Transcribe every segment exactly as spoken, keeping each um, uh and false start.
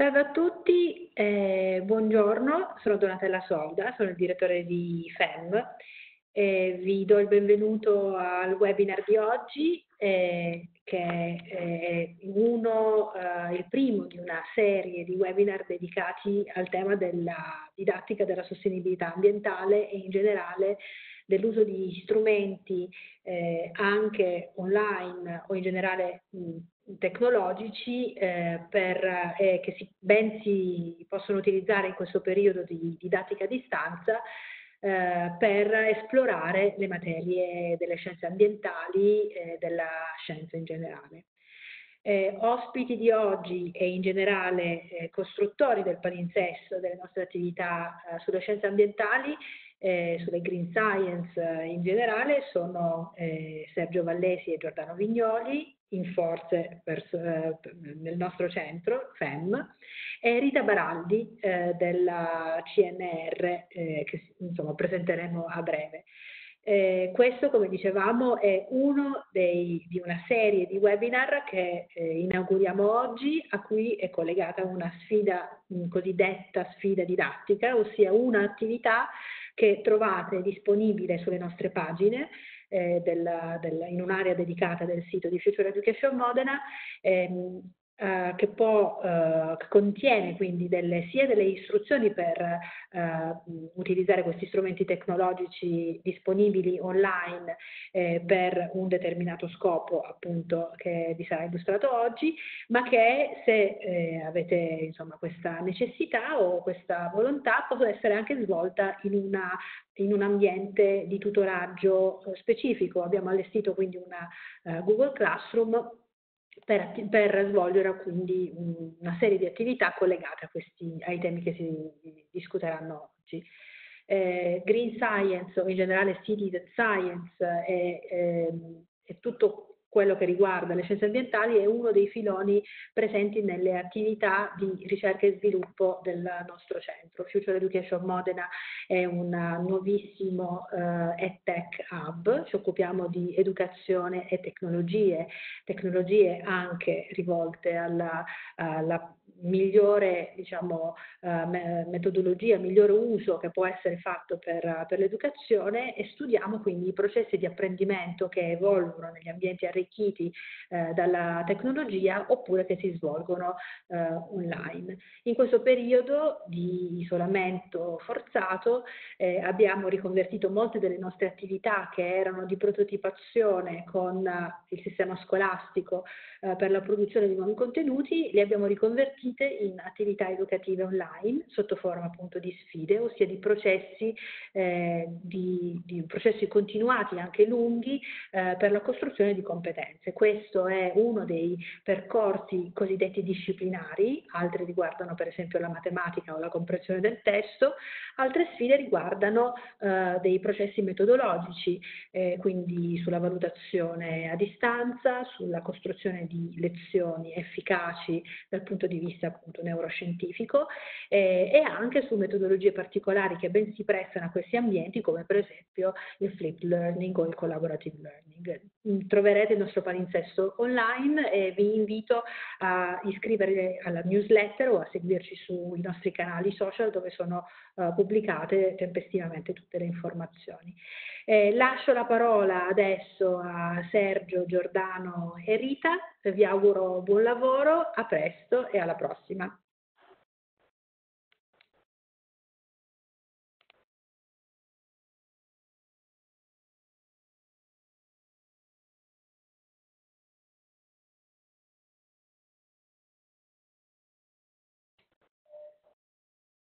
Salve a tutti, eh, buongiorno, sono Donatella Solda, sono il direttore di F E M. Eh, vi do il benvenuto al webinar di oggi, eh, che è uno, eh, il primo di una serie di webinar dedicati al tema della didattica della sostenibilità ambientale e in generale dell'uso di strumenti eh, anche online o in generale mh, tecnologici eh, per, eh, che si, ben si possono utilizzare in questo periodo di didattica a distanza eh, per esplorare le materie delle scienze ambientali e eh, della scienza in generale. Eh, ospiti di oggi e in generale eh, costruttori del palinsesto delle nostre attività eh, sulle scienze ambientali, Eh, sulle green science eh, in generale sono eh, Sergio Vallesi e Giordano Vignoli, in forze per, eh, nel nostro centro F E M, e Rita Baraldi eh, della C N R eh, che insomma presenteremo a breve. Eh, questo, come dicevamo, è uno dei, di una serie di webinar che eh, inauguriamo oggi, a cui è collegata una sfida, mh, cosiddetta sfida didattica, ossia un'attività che trovate disponibile sulle nostre pagine eh, della, della, in un'area dedicata del sito di Future Education Modena, ehm, Uh, che, può, uh, che contiene quindi delle, sia delle istruzioni per uh, utilizzare questi strumenti tecnologici disponibili online eh, per un determinato scopo, appunto, che vi sarà illustrato oggi, ma che se eh, avete insomma questa necessità o questa volontà può essere anche svolta in una in un ambiente di tutoraggio specifico. Abbiamo allestito quindi una uh, Google Classroom Per, per svolgere quindi una serie di attività collegate a questi, ai temi che si discuteranno oggi. Eh, green Science, o in generale Citizen Science, è, è, è tutto quello che riguarda le scienze ambientali, è uno dei filoni presenti nelle attività di ricerca e sviluppo del nostro centro. Future Education Modena è un nuovissimo eh, EdTech Hub, ci occupiamo di educazione e tecnologie, tecnologie anche rivolte alla, alla migliore diciamo, eh, metodologia, migliore uso che può essere fatto per, per l'educazione, e studiamo quindi i processi di apprendimento che evolvono negli ambienti arricchiti arricchiti eh, dalla tecnologia oppure che si svolgono eh, online. In questo periodo di isolamento forzato eh, abbiamo riconvertito molte delle nostre attività che erano di prototipazione con eh, il sistema scolastico eh, per la produzione di nuovi contenuti, le abbiamo riconvertite in attività educative online sotto forma appunto di sfide, ossia di processi, eh, di, di processi continuati anche lunghi eh, per la costruzione di competenze. Questo è uno dei percorsi cosiddetti disciplinari, altri riguardano per esempio la matematica o la comprensione del testo, altre sfide riguardano eh, dei processi metodologici, eh, quindi sulla valutazione a distanza, sulla costruzione di lezioni efficaci dal punto di vista appunto neuroscientifico eh, e anche su metodologie particolari che ben si prestano a questi ambienti, come per esempio il flipped learning o il collaborative learning. Troverete il nostro palinsesto online e vi invito a iscrivervi alla newsletter o a seguirci sui nostri canali social, dove sono uh, pubblicate tempestivamente tutte le informazioni. Eh, lascio la parola adesso a Sergio, Giordano e Rita, vi auguro buon lavoro, a presto e alla prossima.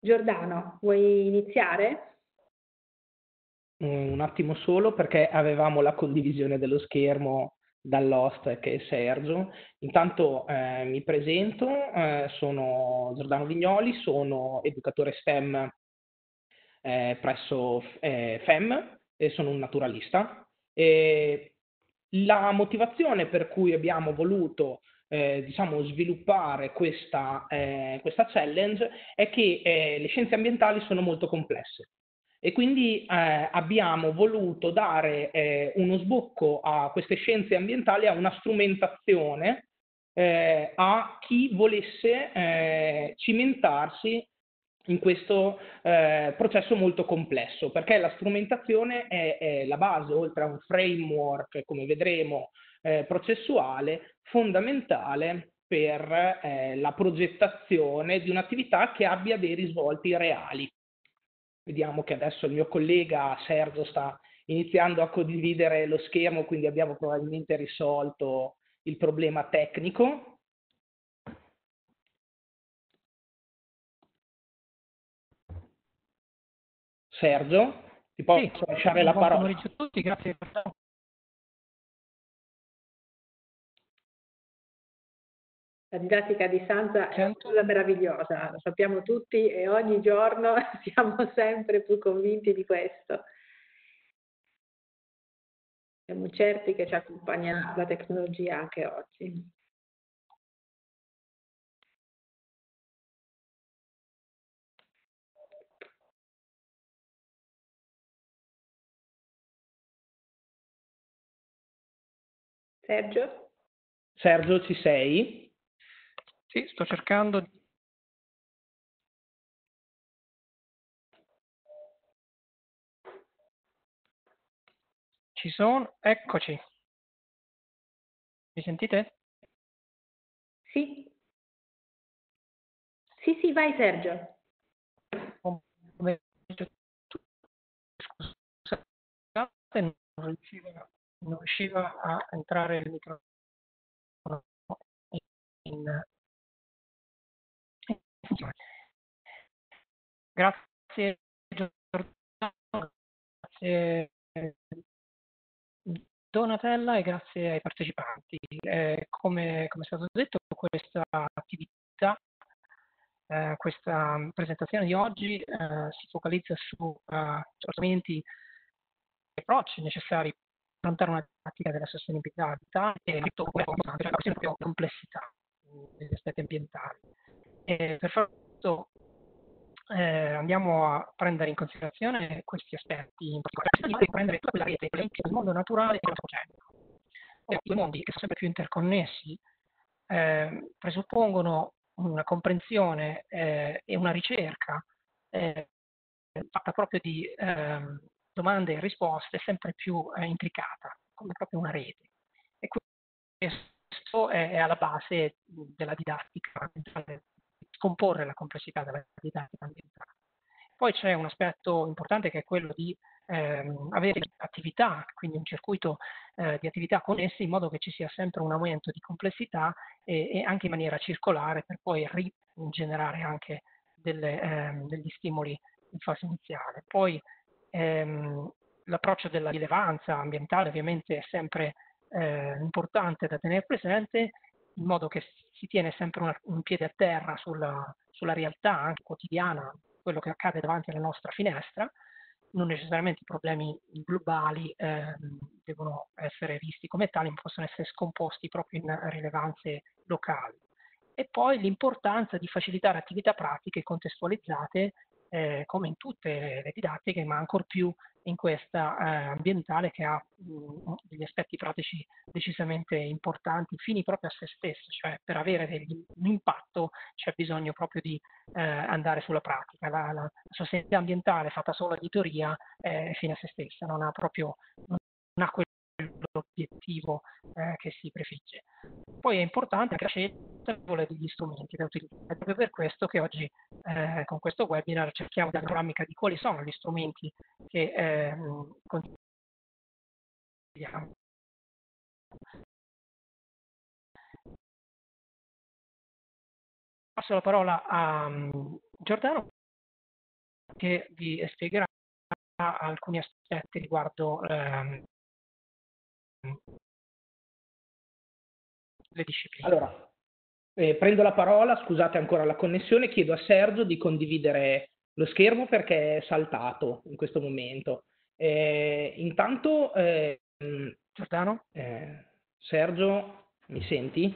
Giordano, vuoi iniziare? Un attimo solo, perché avevamo la condivisione dello schermo dall'host, che è Sergio. Intanto eh, mi presento, eh, sono Giordano Vignoli, sono educatore STEM eh, presso eh, F E M e sono un naturalista. E la motivazione per cui abbiamo voluto Eh, diciamo sviluppare questa, eh, questa challenge è che eh, le scienze ambientali sono molto complesse, e quindi eh, abbiamo voluto dare eh, uno sbocco a queste scienze ambientali, a una strumentazione eh, a chi volesse eh, cimentarsi in questo eh, processo molto complesso, perché la strumentazione è, è la base, oltre a un framework, come vedremo, eh, processuale, fondamentale per eh, la progettazione di un'attività che abbia dei risvolti reali. Vediamo che adesso il mio collega Sergio sta iniziando a condividere lo schermo, quindi abbiamo probabilmente risolto il problema tecnico. Sergio, ti posso sì, lasciare la parola. Buon pomeriggio a tutti, grazie. La didattica a distanza è una cosa meravigliosa, lo sappiamo tutti e ogni giorno siamo sempre più convinti di questo. Siamo certi che ci accompagnerà la tecnologia anche oggi. Sergio? Sergio, ci sei? Sì, sto cercando di... Ci sono, eccoci. Mi sentite? Sì. Sì, sì, vai Sergio. Scusate, non riusciva, non riusciva a entrare il microfono in... Grazie Giordano, grazie Donatella e grazie ai partecipanti. Eh, come, come è stato detto, questa attività, eh, questa presentazione di oggi eh, si focalizza su eh, strumenti e approcci necessari per affrontare una pratica della sostenibilità e la questione della complessità degli aspetti ambientali. E per fare questo eh, andiamo a prendere in considerazione questi aspetti in particolare, di prendere tutta quella rete del mondo naturale e antropogenico. Due mondi che sono sempre più interconnessi eh, presuppongono una comprensione eh, e una ricerca eh, fatta proprio di eh, domande e risposte sempre più eh, intricata, come proprio una rete. E questo è, è alla base della didattica ambientale. Comporre la complessità della didattica ambientale. Poi c'è un aspetto importante che è quello di ehm, avere attività, quindi un circuito eh, di attività connessi in modo che ci sia sempre un aumento di complessità e, e anche in maniera circolare per poi rigenerare anche delle, ehm, degli stimoli in fase iniziale. Poi ehm, l'approccio della rilevanza ambientale ovviamente è sempre eh, importante da tenere presente, in modo che si tiene sempre una, un piede a terra sulla, sulla realtà anche quotidiana, quello che accade davanti alla nostra finestra. Non necessariamente i problemi globali eh, devono essere visti come tali, ma possono essere scomposti proprio in rilevanze locali. E poi l'importanza di facilitare attività pratiche contestualizzate eh, come in tutte le didattiche, ma ancor più in questa eh, ambientale, che ha mh, degli aspetti pratici decisamente importanti, fini proprio a se stesso, cioè per avere degli, un impatto c'è bisogno proprio di eh, andare sulla pratica. La, la sostenibilità ambientale fatta solo di teoria è eh, fine a se stessa, non ha proprio non ha quell'obiettivo eh, che si prefigge. Poi è importante anche la scelta degli strumenti da utilizzare. È proprio per questo che oggi eh, con questo webinar cerchiamo di dare una panoramica di quali sono gli strumenti che eh, consigliamo. Passo la parola a um, Giordano, che vi spiegherà alcuni aspetti riguardo eh, le discipline. Allora, eh, prendo la parola, scusate ancora la connessione, chiedo a Sergio di condividere lo schermo perché è saltato in questo momento. Eh, intanto, eh, Giordano? Eh, Sergio, mi senti?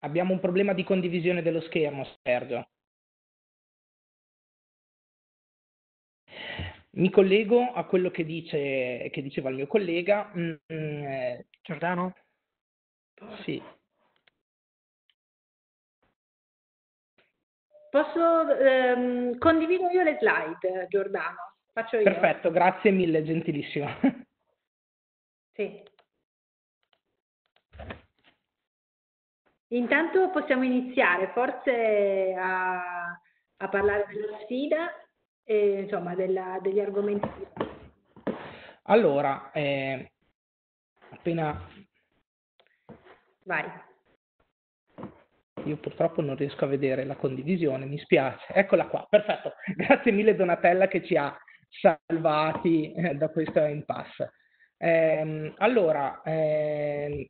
Abbiamo un problema di condivisione dello schermo, Sergio. Mi collego a quello che, dice, che diceva il mio collega. Mm, eh, Giordano? Sì. Posso ehm, condivido io le slide, Giordano? Faccio io. Perfetto, grazie mille, gentilissimo. Sì. Intanto possiamo iniziare forse a, a parlare della sfida e insomma della, degli argomenti. Allora, eh, appena... Vai. Io purtroppo non riesco a vedere la condivisione, mi spiace. Eccola qua, perfetto. Grazie mille Donatella che ci ha salvati eh, da questo impasse. Eh, allora, eh,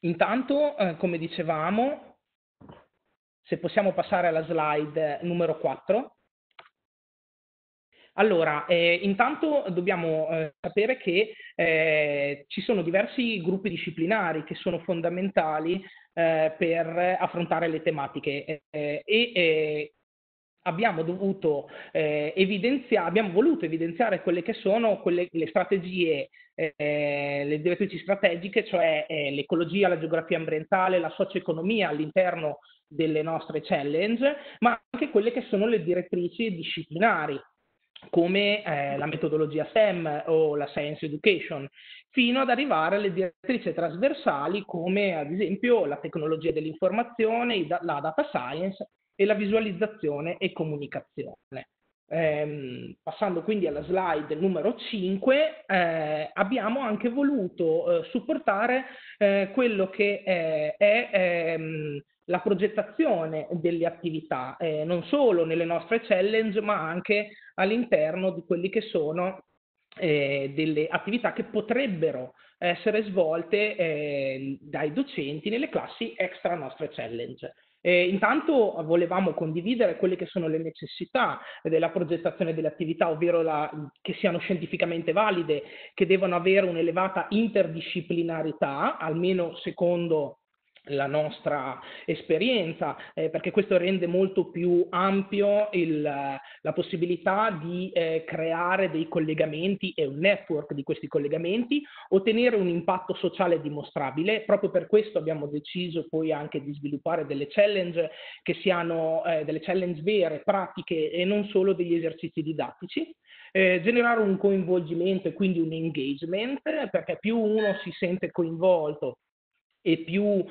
intanto, eh, come dicevamo, se possiamo passare alla slide numero quattro. Allora, eh, intanto dobbiamo eh, sapere che eh, ci sono diversi gruppi disciplinari che sono fondamentali eh, per affrontare le tematiche eh, e eh, abbiamo dovuto eh, evidenziare, abbiamo voluto evidenziare quelle che sono quelle, le strategie, eh, le direttrici strategiche, cioè eh, l'ecologia, la geografia ambientale, la socioeconomia all'interno delle nostre challenge, ma anche quelle che sono le direttrici disciplinari, come eh, la metodologia STEM o la Science Education, fino ad arrivare alle direttrici trasversali come ad esempio la tecnologia dell'informazione, la data science e la visualizzazione e comunicazione. Ehm, passando quindi alla slide numero cinque, eh, abbiamo anche voluto eh, supportare eh, quello che eh, è... Ehm, la progettazione delle attività, eh, non solo nelle nostre challenge, ma anche all'interno di quelli che sono eh, delle attività che potrebbero essere svolte eh, dai docenti nelle classi extra nostre challenge. Eh, intanto volevamo condividere quelle che sono le necessità della progettazione delle attività, ovvero la, che siano scientificamente valide, che devono avere un'elevata interdisciplinarità, almeno secondo la nostra esperienza, eh, perché questo rende molto più ampio il, la possibilità di eh, creare dei collegamenti e un network di questi collegamenti, ottenere un impatto sociale dimostrabile. Proprio per questo abbiamo deciso poi anche di sviluppare delle challenge che siano eh, delle challenge vere, pratiche e non solo degli esercizi didattici. Eh, generare un coinvolgimento e quindi un engagement, perché più uno si sente coinvolto e più eh,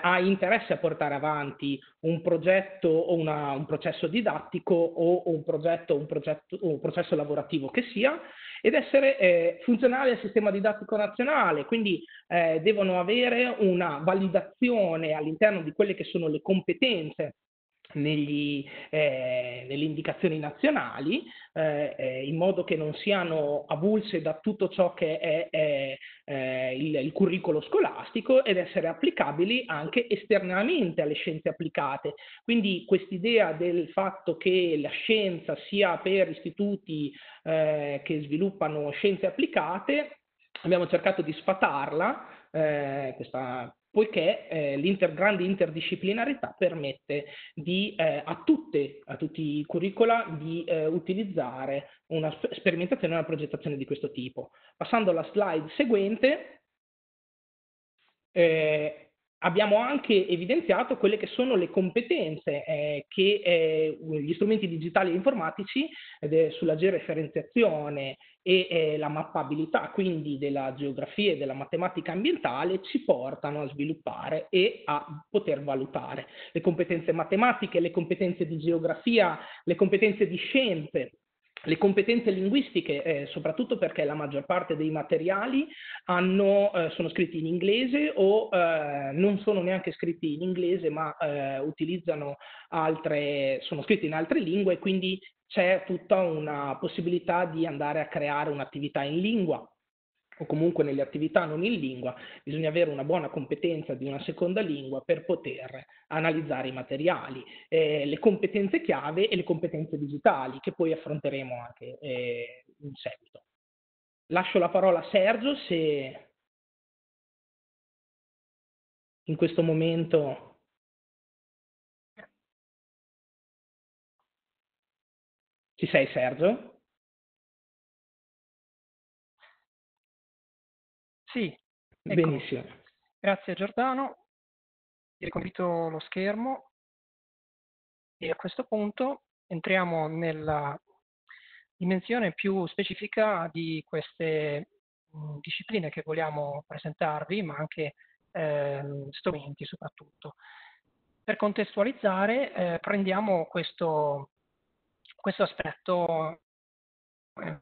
ha interesse a portare avanti un progetto o una, un processo didattico o, o un progetto, un progetto o un processo lavorativo che sia, ed essere eh, funzionali al sistema didattico nazionale, quindi eh, devono avere una validazione all'interno di quelle che sono le competenze negli, eh, nelle indicazioni nazionali, eh, eh, in modo che non siano avulse da tutto ciò che è, è eh, il, il curriculum scolastico, ed essere applicabili anche esternamente alle scienze applicate. Quindi quest'idea del fatto che la scienza sia per istituti eh, che sviluppano scienze applicate, abbiamo cercato di sfatarla, eh, questa poiché eh, l'inter, grande interdisciplinarità permette di, eh, a, tutte, a tutti i curricula di eh, utilizzare una sperimentazione e una progettazione di questo tipo. Passando alla slide seguente, eh, abbiamo anche evidenziato quelle che sono le competenze eh, che eh, gli strumenti digitali e informatici eh, sulla georeferenziazione e eh, la mappabilità quindi della geografia e della matematica ambientale ci portano a sviluppare e a poter valutare. Le competenze matematiche, le competenze di geografia, le competenze di scienze, le competenze linguistiche, eh, soprattutto perché la maggior parte dei materiali hanno, eh, sono scritti in inglese o eh, non sono neanche scritti in inglese, ma eh, utilizzano altre, sono scritti in altre lingue, quindi c'è tutta una possibilità di andare a creare un'attività in lingua o comunque nelle attività non in lingua. Bisogna avere una buona competenza di una seconda lingua per poter analizzare i materiali, eh, le competenze chiave e le competenze digitali, che poi affronteremo anche eh, in seguito. Lascio la parola a Sergio se in questo momento... Ci sei Sergio? Sì, ecco. Benissimo. Grazie Giordano. Ricomprito lo schermo. E a questo punto entriamo nella dimensione più specifica di queste mh, discipline che vogliamo presentarvi, ma anche eh, strumenti soprattutto. Per contestualizzare eh, prendiamo questo, questo aspetto eh,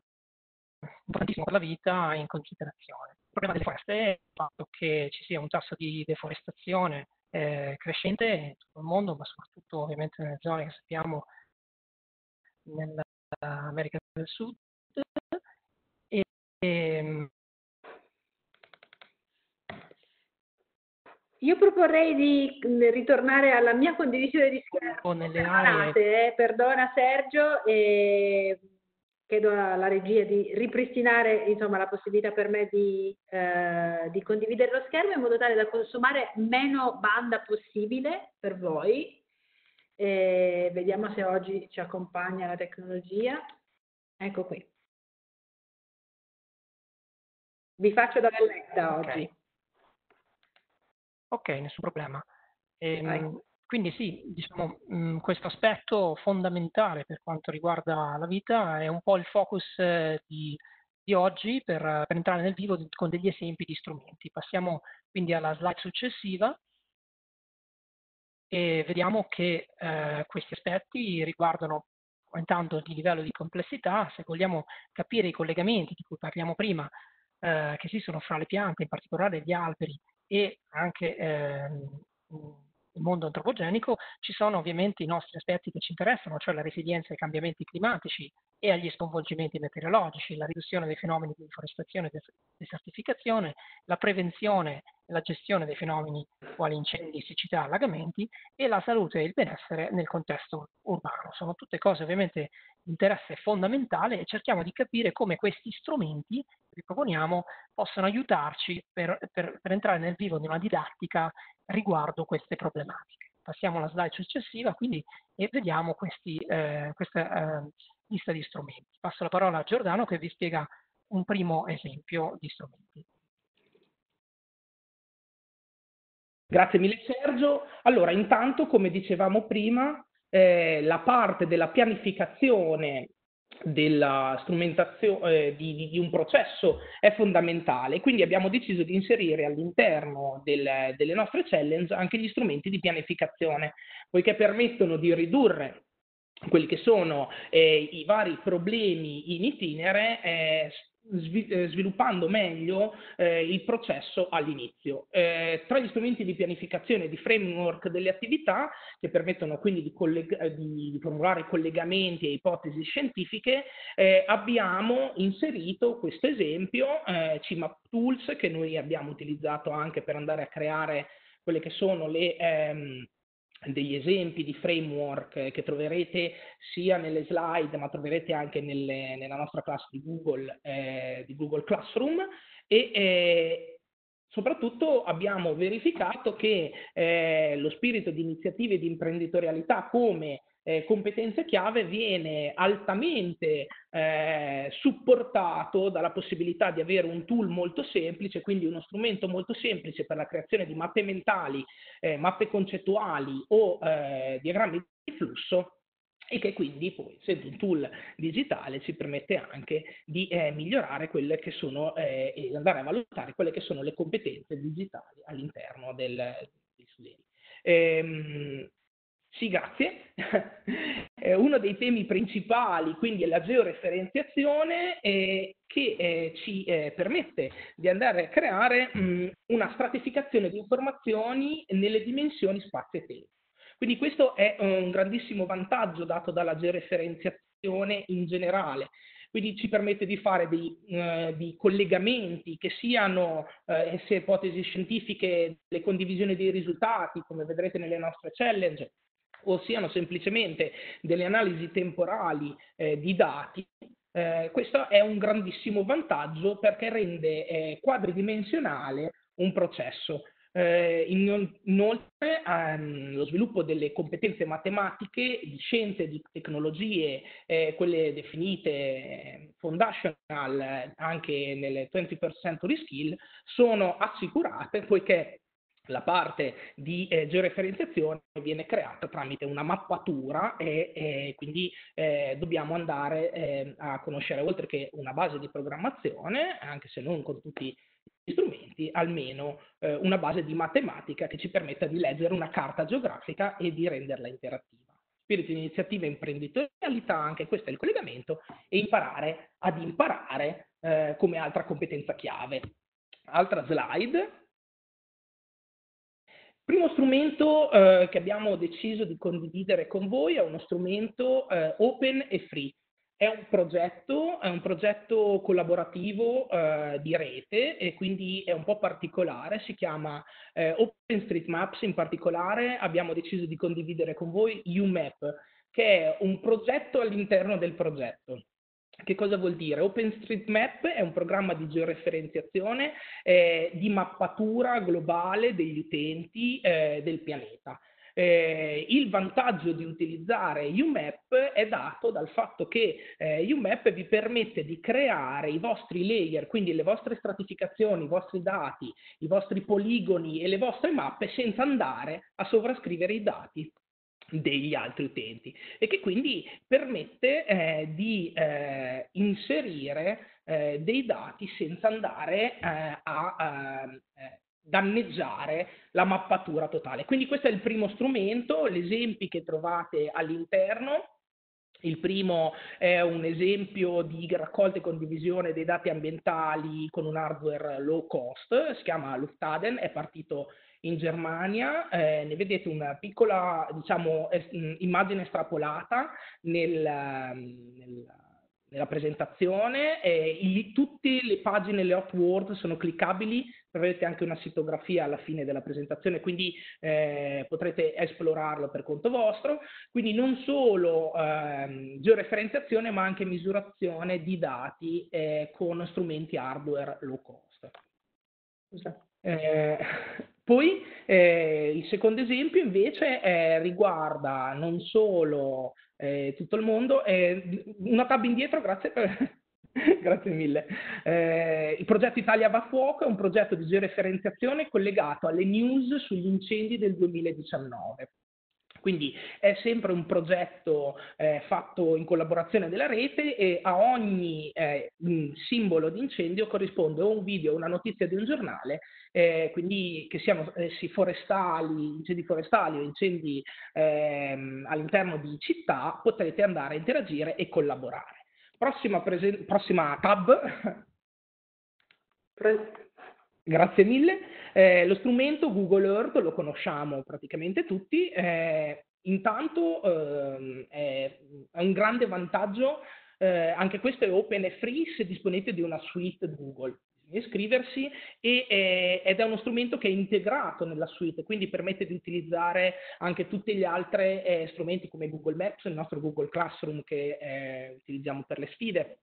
importantissimo per la vita in considerazione. Il problema delle foreste è il fatto che ci sia un tasso di deforestazione Eh, crescente in tutto il mondo, ma soprattutto ovviamente nelle zone che sappiamo nell'America del Sud, e, e... io proporrei di ritornare alla mia condivisione di schermo nelle aree... eh, perdona Sergio, e chiedo alla regia di ripristinare, insomma, la possibilità per me di, eh, di condividere lo schermo in modo tale da consumare meno banda possibile per voi. E vediamo se oggi ci accompagna la tecnologia. Ecco qui. Vi faccio da belletta okay. oggi. Ok, nessun problema. Ehm... Quindi sì, diciamo, mh, questo aspetto fondamentale per quanto riguarda la vita è un po' il focus eh, di, di oggi per, per entrare nel vivo di, con degli esempi di strumenti. Passiamo quindi alla slide successiva e vediamo che eh, questi aspetti riguardano aumentando di livello di complessità. Se vogliamo capire i collegamenti di cui parliamo prima, eh, che esistono fra le piante, in particolare gli alberi, e anche... Eh, il mondo antropogenico, ci sono ovviamente i nostri aspetti che ci interessano, cioè la resilienza ai cambiamenti climatici e agli sconvolgimenti meteorologici, la riduzione dei fenomeni di deforestazione e desertificazione, la prevenzione e la gestione dei fenomeni quali incendi, siccità, allagamenti, e la salute e il benessere nel contesto urbano. Sono tutte cose ovviamente di interesse fondamentale e cerchiamo di capire come questi strumenti che vi proponiamo possono aiutarci per, per, per entrare nel vivo di una didattica riguardo queste problematiche. Passiamo alla slide successiva quindi e vediamo questi, eh, questa eh, lista di strumenti. Passo la parola a Giordano che vi spiega un primo esempio di strumenti. Grazie mille Sergio. Allora, intanto, come dicevamo prima, eh, la parte della pianificazione della strumentazione eh, di, di un processo è fondamentale, quindi abbiamo deciso di inserire all'interno del, delle nostre challenge anche gli strumenti di pianificazione, poiché permettono di ridurre quelli che sono eh, i vari problemi in itinere eh, sviluppando meglio eh, il processo all'inizio. Eh, tra gli strumenti di pianificazione di framework delle attività, che permettono quindi di, di formulare collegamenti e ipotesi scientifiche, eh, abbiamo inserito questo esempio, eh, CmapTools, che noi abbiamo utilizzato anche per andare a creare quelle che sono le... Ehm, degli esempi di framework che troverete sia nelle slide, ma troverete anche nelle, nella nostra classe di Google, eh, di Google Classroom, e eh, soprattutto abbiamo verificato che eh, lo spirito di iniziative di imprenditorialità come Eh, competenza chiave viene altamente eh, supportato dalla possibilità di avere un tool molto semplice, quindi uno strumento molto semplice per la creazione di mappe mentali, eh, mappe concettuali o eh, diagrammi di flusso, e che quindi poi, essendo un tool digitale, ci permette anche di eh, migliorare quelle che sono eh, e andare a valutare quelle che sono le competenze digitali all'interno del, degli studenti. Ehm, Sì, grazie. Eh, uno dei temi principali quindi è la georeferenziazione eh, che eh, ci eh, permette di andare a creare mh, una stratificazione di informazioni nelle dimensioni spazio e tempo. Quindi questo è un grandissimo vantaggio dato dalla georeferenziazione in generale. Quindi ci permette di fare dei, eh, dei collegamenti che siano eh, sia ipotesi scientifiche, le condivisioni dei risultati, come vedrete nelle nostre challenge, o siano semplicemente delle analisi temporali eh, di dati. Eh, questo è un grandissimo vantaggio perché rende eh, quadridimensionale un processo. Eh, inoltre ehm, lo sviluppo delle competenze matematiche, di scienze, di tecnologie, eh, quelle definite foundational anche nelle twenty-first century skill, sono assicurate poiché La parte di eh, georeferenziazione viene creata tramite una mappatura e, e quindi eh, dobbiamo andare eh, a conoscere, oltre che una base di programmazione, anche se non con tutti gli strumenti, almeno eh, una base di matematica che ci permetta di leggere una carta geografica e di renderla interattiva. Spirito di iniziativa e imprenditorialità, anche questo è il collegamento, e imparare ad imparare eh, come altra competenza chiave. Altra slide. Primo strumento eh, che abbiamo deciso di condividere con voi è uno strumento eh, open e free. È un progetto, è un progetto collaborativo eh, di rete e quindi è un po' particolare, si chiama eh, OpenStreetMap, in particolare abbiamo deciso di condividere con voi UMap, che è un progetto all'interno del progetto. Che cosa vuol dire? OpenStreetMap è un programma di georeferenziazione, eh, di mappatura globale degli utenti eh, del pianeta. Eh, il vantaggio di utilizzare UMap è dato dal fatto che eh, UMap vi permette di creare i vostri layer, quindi le vostre stratificazioni, i vostri dati, i vostri poligoni e le vostre mappe senza andare a sovrascrivere i dati degli altri utenti, e che quindi permette eh, di eh, inserire eh, dei dati senza andare eh, a eh, danneggiare la mappatura totale. Quindi questo è il primo strumento, gli esempi che trovate all'interno. Il primo è un esempio di raccolta e condivisione dei dati ambientali con un hardware low cost, si chiama Luftdaten, è partito in Germania, eh, ne vedete una piccola, diciamo, es immagine estrapolata nel, nel, nella presentazione, eh, il, tutte le pagine, le hot word sono cliccabili, troverete anche una sitografia alla fine della presentazione, quindi eh, potrete esplorarlo per conto vostro. Quindi non solo eh, georeferenziazione ma anche misurazione di dati eh, con strumenti hardware low cost. Scusa. Eh, Poi eh, il secondo esempio invece eh, riguarda non solo eh, tutto il mondo, eh, una tab indietro, grazie, per... grazie mille, eh, il progetto Italia Va Fuoco è un progetto di georeferenziazione collegato alle news sugli incendi del duemiladiciannove. Quindi è sempre un progetto eh, fatto in collaborazione della rete e a ogni eh, simbolo di incendio corrisponde o un video o una notizia di un giornale, eh, quindi che siano essi forestali, incendi forestali o incendi eh, all'interno di città, potrete andare a interagire e collaborare. Prossima, prossima tab. Pre Grazie mille. Eh, lo strumento Google Earth lo conosciamo praticamente tutti, eh, intanto eh, è, è un grande vantaggio, eh, anche questo è open e free se disponete di una suite Google. Iscriversi e, eh, ed è uno strumento che è integrato nella suite, quindi permette di utilizzare anche tutti gli altri eh, strumenti come Google Maps, il nostro Google Classroom che eh, utilizziamo per le sfide.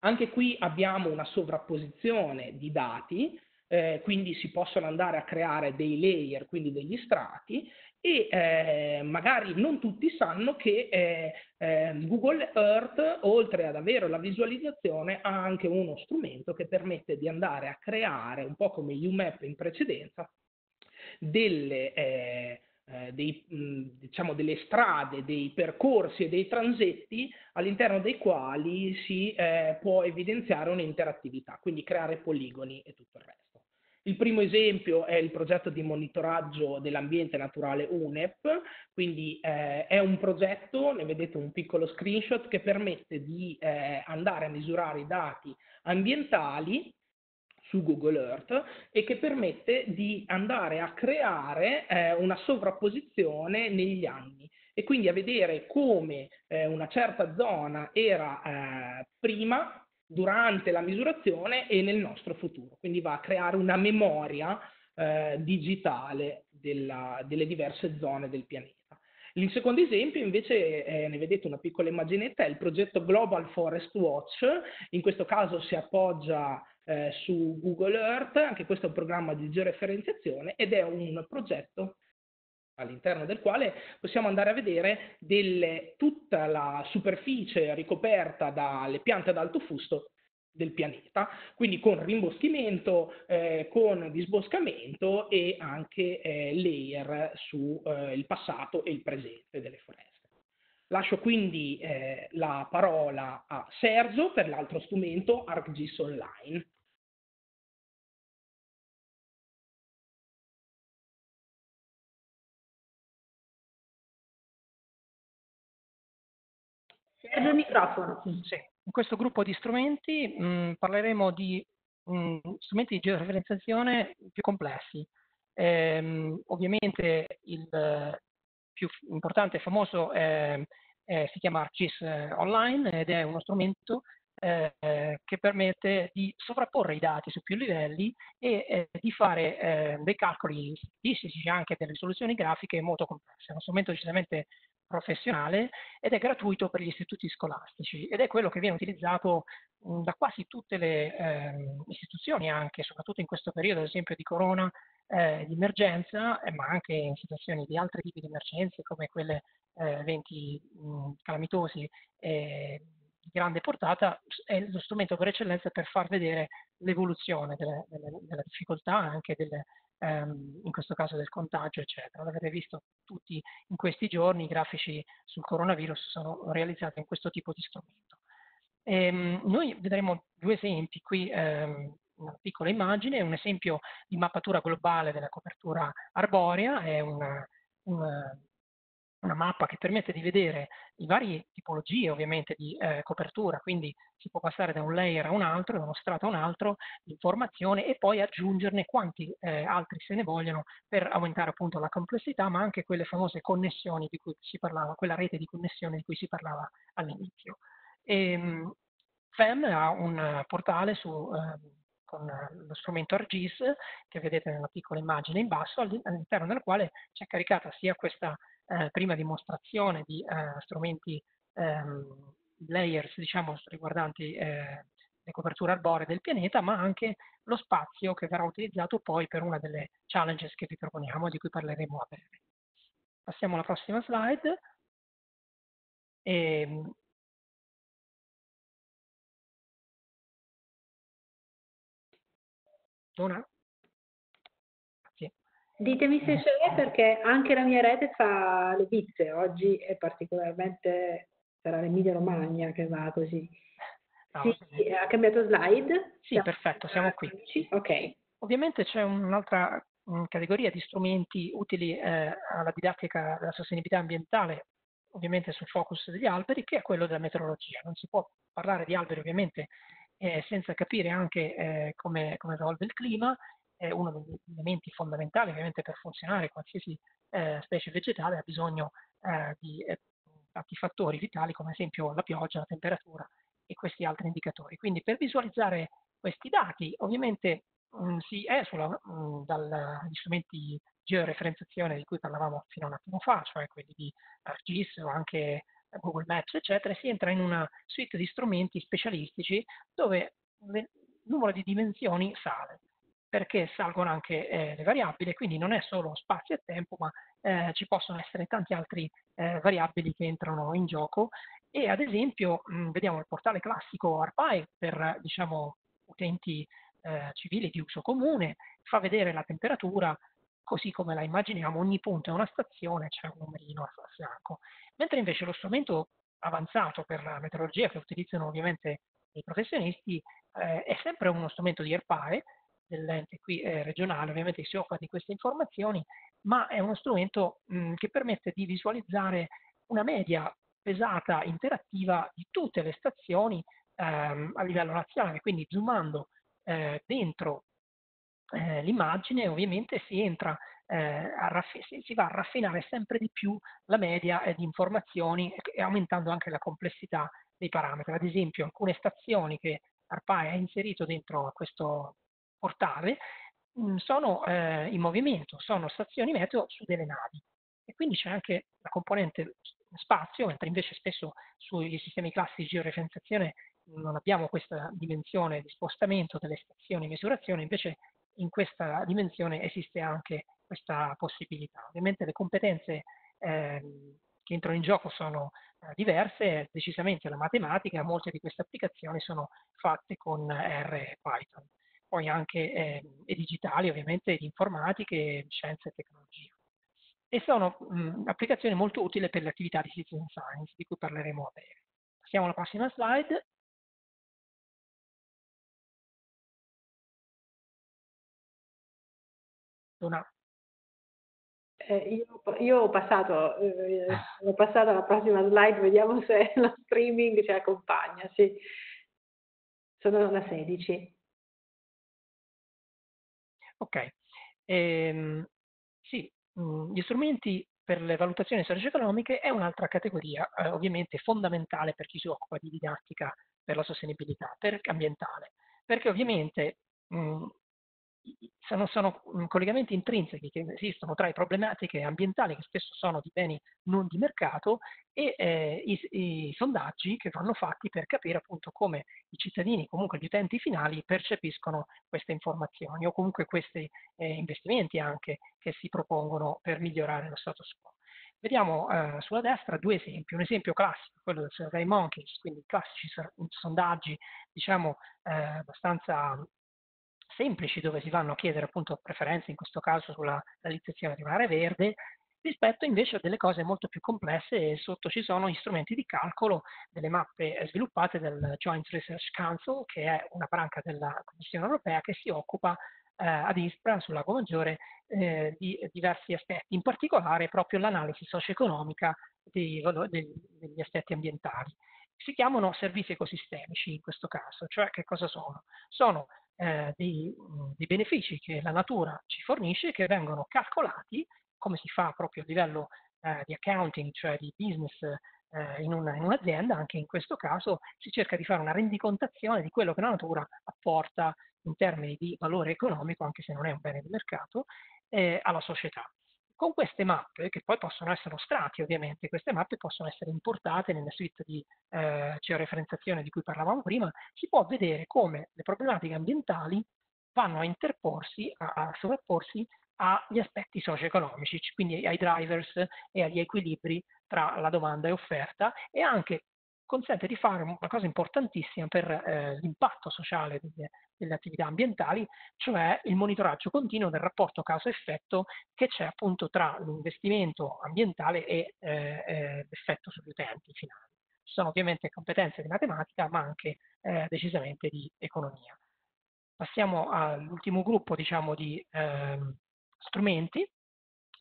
Anche qui abbiamo una sovrapposizione di dati, eh, quindi si possono andare a creare dei layer, quindi degli strati, e eh, magari non tutti sanno che eh, eh, Google Earth, oltre ad avere la visualizzazione, ha anche uno strumento che permette di andare a creare, un po' come UMap in precedenza, delle... Eh, Eh, dei, mh, diciamo delle strade, dei percorsi e dei transetti all'interno dei quali si eh, può evidenziare un'interattività, quindi creare poligoni e tutto il resto. Il primo esempio è il progetto di monitoraggio dell'ambiente naturale UNEP, quindi eh, è un progetto, ne vedete un piccolo screenshot, che permette di eh, andare a misurare i dati ambientali su Google Earth e che permette di andare a creare eh, una sovrapposizione negli anni e quindi a vedere come eh, una certa zona era eh, prima, durante la misurazione e nel nostro futuro. Quindi va a creare una memoria eh, digitale della, delle diverse zone del pianeta. Il secondo esempio invece, eh, ne vedete una piccola immaginetta, è il progetto Global Forest Watch, in questo caso si appoggia Eh, su Google Earth, anche questo è un programma di georeferenziazione ed è un progetto all'interno del quale possiamo andare a vedere delle, tutta la superficie ricoperta dalle piante ad alto fusto del pianeta, quindi con rimboschimento, eh, con disboscamento e anche eh, layer sul eh, passato e il presente delle foreste. Lascio quindi eh, la parola a Sergio per l'altro strumento ArcGIS Online. Sergio, il microfono. Sì. In questo gruppo di strumenti mh, parleremo di mh, strumenti di georeferenziazione più complessi. Ehm, ovviamente il più importante e famoso è, è, si chiama ArcGIS Online ed è uno strumento eh, che permette di sovrapporre i dati su più livelli e eh, di fare eh, dei calcoli statistici anche delle risoluzioni grafiche molto complesse. È uno strumento decisamente professionale ed è gratuito per gli istituti scolastici ed è quello che viene utilizzato mh, da quasi tutte le eh, istituzioni, anche soprattutto in questo periodo ad esempio di corona, eh, di emergenza, eh, ma anche in situazioni di altri tipi di emergenze come quelle eh, eventi mh, calamitosi eh, di grande portata. È lo strumento per eccellenza per far vedere l'evoluzione delle, delle, delle difficoltà, anche delle in questo caso del contagio, eccetera. L'avete visto tutti in questi giorni, i grafici sul coronavirus sono realizzati in questo tipo di strumento. Ehm, noi vedremo due esempi qui, ehm, una piccola immagine, un esempio di mappatura globale della copertura arborea. È una, una, una mappa che permette di vedere le varie tipologie ovviamente di eh, copertura, quindi si può passare da un layer a un altro, da uno strato a un altro, l'informazione, e poi aggiungerne quanti eh, altri se ne vogliono per aumentare appunto la complessità, ma anche quelle famose connessioni di cui si parlava, quella rete di connessione di cui si parlava all'inizio. F E M ha un portale su... Eh, con lo strumento ArcGIS che vedete nella piccola immagine in basso, all'interno del quale c'è caricata sia questa eh, prima dimostrazione di eh, strumenti ehm, layers, diciamo, riguardanti eh, le coperture arboree del pianeta, ma anche lo spazio che verrà utilizzato poi per una delle challenges che vi proponiamo, di cui parleremo a breve. Passiamo alla prossima slide. E, Dona? Sì. Ditemi se c'è, perché anche la mia rete fa le pizze, oggi è particolarmente, sarà l'Emilia Romagna che va così. No, sì, sì. Ha cambiato slide? Sì, siamo perfetto, siamo qui. Ok. Ovviamente c'è un'altra categoria di strumenti utili eh, alla didattica della sostenibilità ambientale, ovviamente sul focus degli alberi, che è quello della meteorologia. Non si può parlare di alberi ovviamente Eh, senza capire anche eh, come, come evolve il clima. È eh, uno degli elementi fondamentali ovviamente per funzionare. Qualsiasi eh, specie vegetale ha bisogno eh, di eh, tanti fattori vitali, come ad esempio la pioggia, la temperatura e questi altri indicatori. Quindi per visualizzare questi dati ovviamente mh, si esula mh, dagli strumenti georeferenziazione di cui parlavamo fino a un attimo fa, cioè quelli di ArcGIS o anche Google Maps, eccetera, e si entra in una suite di strumenti specialistici dove il numero di dimensioni sale, perché salgono anche eh, le variabili, quindi non è solo spazio e tempo, ma eh, ci possono essere tanti altri eh, variabili che entrano in gioco. E ad esempio mh, vediamo il portale classico Arpae per, diciamo, utenti eh, civili di uso comune, fa vedere la temperatura così come la immaginiamo, ogni punto è una stazione, c'è un numerino a fianco. Mentre invece lo strumento avanzato per la meteorologia, che utilizzano ovviamente i professionisti, eh, è sempre uno strumento di Arpae, dell'ente qui eh, regionale, ovviamente si occupa di queste informazioni, ma è uno strumento mh, che permette di visualizzare una media pesata interattiva di tutte le stazioni ehm, a livello nazionale, quindi zoomando eh, dentro Eh, l'immagine ovviamente si entra, eh, a si va a raffinare sempre di più la media eh, di informazioni e aumentando anche la complessità dei parametri. Ad esempio alcune stazioni che Arpae ha inserito dentro a questo portale mh, sono eh, in movimento, sono stazioni meteo su delle navi, e quindi c'è anche la componente spazio, mentre invece spesso sui sistemi classici di georeferenziazione non abbiamo questa dimensione di spostamento delle stazioni di misurazione, invece in questa dimensione esiste anche questa possibilità. Ovviamente le competenze eh, che entrano in gioco sono diverse, decisamente la matematica, molte di queste applicazioni sono fatte con R e Python, poi anche eh, e digitali ovviamente, di informatiche, scienze e tecnologia. E sono mh, applicazioni molto utili per le attività di citizen science, di cui parleremo a breve. Passiamo alla prossima slide. Una. Eh, io, io ho passato, eh, ho passato alla prossima slide, vediamo se lo streaming ci accompagna. Sì. Sono la sedici. Ok. Ehm, sì, mh, gli strumenti per le valutazioni socio-economiche è un'altra categoria, eh, ovviamente fondamentale per chi si occupa di didattica per la sostenibilità per ambientale, perché ovviamente mh, Sono, sono collegamenti intrinseci che esistono tra le problematiche ambientali, che spesso sono di beni non di mercato, e eh, i, i sondaggi che vanno fatti per capire appunto come i cittadini, comunque gli utenti finali, percepiscono queste informazioni o comunque questi eh, investimenti anche che si propongono per migliorare lo status quo. Vediamo eh, sulla destra due esempi, un esempio classico, quello del Survey Monkeys, quindi classici sondaggi diciamo eh, abbastanza semplici, dove si vanno a chiedere appunto preferenze, in questo caso sulla realizzazione di un'area verde, rispetto invece a delle cose molto più complesse, e sotto ci sono gli strumenti di calcolo delle mappe sviluppate dal Joint Research Council, che è una branca della Commissione europea che si occupa eh, ad Ispra, sul Lago Maggiore, eh, di diversi aspetti, in particolare proprio l'analisi socio-economica degli aspetti ambientali. Si chiamano servizi ecosistemici in questo caso, cioè che cosa sono? Sono Eh, dei, dei benefici che la natura ci fornisce, che vengono calcolati, come si fa proprio a livello eh, di accounting, cioè di business eh, in un'azienda, anche in questo caso si cerca di fare una rendicontazione di quello che la natura apporta in termini di valore economico, anche se non è un bene di mercato, eh, alla società. Con queste mappe, che poi possono essere strati ovviamente, queste mappe possono essere importate nella suite di eh, georeferenziazione di cui parlavamo prima, si può vedere come le problematiche ambientali vanno a interporsi, a, a sovrapporsi agli aspetti socio-economici, quindi ai drivers e agli equilibri tra la domanda e offerta, e anche consente di fare una cosa importantissima per eh, l'impatto sociale delle, delle attività ambientali, cioè il monitoraggio continuo del rapporto causa-effetto che c'è appunto tra l'investimento ambientale e eh, eh, l'effetto sugli utenti finali. Ci sono ovviamente competenze di matematica, ma anche eh, decisamente di economia. Passiamo all'ultimo gruppo, diciamo, di eh, strumenti,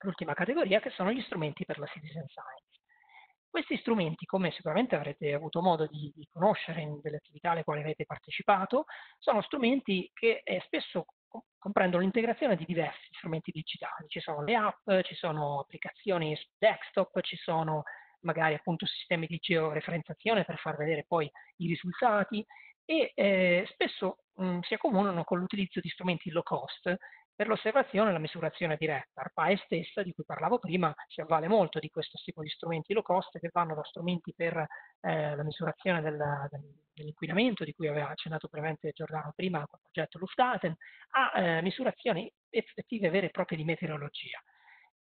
l'ultima categoria, che sono gli strumenti per la citizen science. Questi strumenti, come sicuramente avrete avuto modo di, di conoscere nelle attività alle quali avete partecipato, sono strumenti che eh, spesso comprendono l'integrazione di diversi strumenti digitali. Ci sono le app, ci sono applicazioni desktop, ci sono magari appunto sistemi di georeferenziazione per far vedere poi i risultati, e eh, spesso mh, si accomunano con l'utilizzo di strumenti low cost per l'osservazione e la misurazione diretta. Arpae stessa, di cui parlavo prima, si avvale molto di questo tipo di strumenti low cost, che vanno da strumenti per eh, la misurazione del, del, dell'inquinamento, di cui aveva accennato brevemente Giordano prima, il progetto Luftdaten, a eh, misurazioni effettive vere e proprie di meteorologia.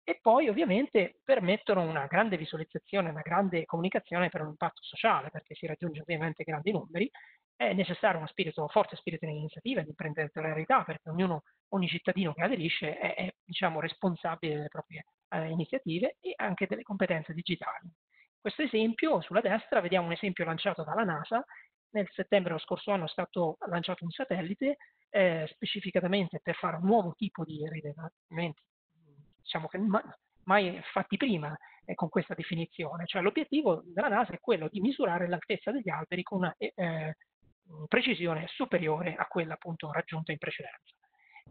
E poi ovviamente permettono una grande visualizzazione, una grande comunicazione per un impatto sociale, perché si raggiunge ovviamente grandi numeri. È necessario uno spirito, un forte spirito di iniziativa, di imprenditorialità, perché ognuno, ogni cittadino che aderisce è, è diciamo, responsabile delle proprie eh, iniziative, e anche delle competenze digitali. Questo esempio, sulla destra, vediamo un esempio lanciato dalla NASA. Nel settembre dello scorso anno è stato lanciato un satellite eh, specificatamente per fare un nuovo tipo di rilevamenti, diciamo che mai fatti prima eh, con questa definizione. Cioè, l'obiettivo della NASA è quello di misurare l'altezza degli alberi con una eh, precisione superiore a quella appunto raggiunta in precedenza.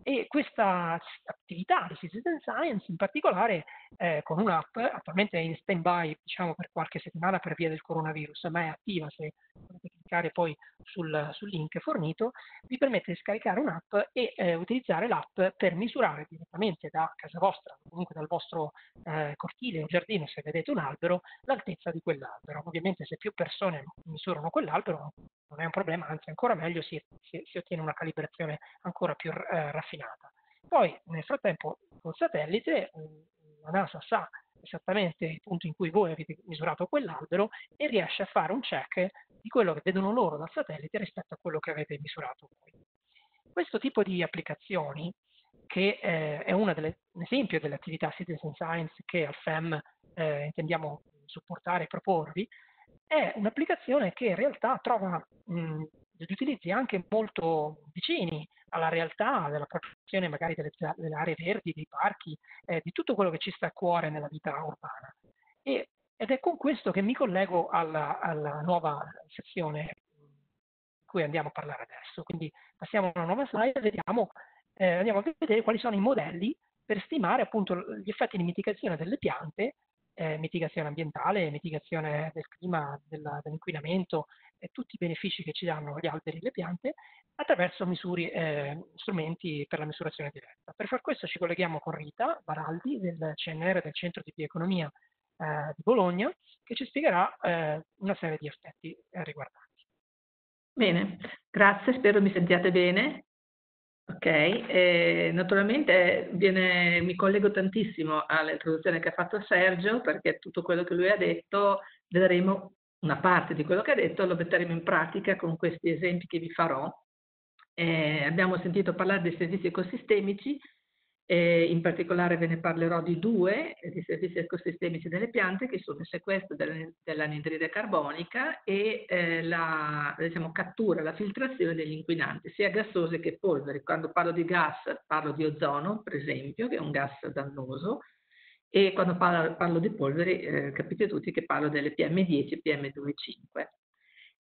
E questa attività di citizen science, in particolare eh, con un'app, attualmente è in stand-by diciamo, per qualche settimana per via del coronavirus, ma è attiva, se potete cliccare poi sul, sul link fornito, vi permette di scaricare un'app e eh, utilizzare l'app per misurare direttamente da casa vostra, comunque dal vostro eh, cortile o giardino, se vedete un albero, l'altezza di quell'albero. Ovviamente se più persone misurano quell'albero non è un problema, anzi ancora meglio, si, si, si ottiene una calibrazione ancora più eh, raffinata. Poi nel frattempo col satellite la NASA sa esattamente il punto in cui voi avete misurato quell'albero e riesce a fare un check di quello che vedono loro dal satellite rispetto a quello che avete misurato voi. Questo tipo di applicazioni, che eh, è una delle, un esempio delle attività citizen science che al F E M eh, intendiamo supportare e proporvi, è un'applicazione che in realtà trova mh, degli utilizzi anche molto vicini alla realtà della protezione magari delle, delle aree verdi, dei parchi, eh, di tutto quello che ci sta a cuore nella vita urbana. E, ed è con questo che mi collego alla, alla nuova sezione di cui andiamo a parlare adesso. Quindi passiamo a una nuova slide e vediamo Eh, andiamo a vedere quali sono i modelli per stimare appunto gli effetti di mitigazione delle piante, eh, mitigazione ambientale, mitigazione del clima, dell'inquinamento e tutti i benefici che ci danno gli alberi e le piante attraverso misure, eh, strumenti per la misurazione diretta. Per far questo ci colleghiamo con Rita Baraldi del C N R, del Centro di Bioeconomia eh, di Bologna, che ci spiegherà eh, una serie di aspetti eh, riguardanti. Bene, grazie, spero mi sentiate bene. Ok, eh, naturalmente viene, mi collego tantissimo all'introduzione che ha fatto Sergio, perché tutto quello che lui ha detto, vedremo una parte di quello che ha detto, lo metteremo in pratica con questi esempi che vi farò. Eh, abbiamo sentito parlare dei servizi ecosistemici, eh, in particolare ve ne parlerò di due, di servizi ecosistemici delle piante, che sono il sequestro dell'anidride carbonica e eh, la diciamo, cattura, la filtrazione degli inquinanti, sia gassosi che polveri. Quando parlo di gas parlo di ozono, per esempio, che è un gas dannoso, e quando parlo, parlo di polveri eh, capite tutti che parlo delle P M dieci e P M due virgola cinque.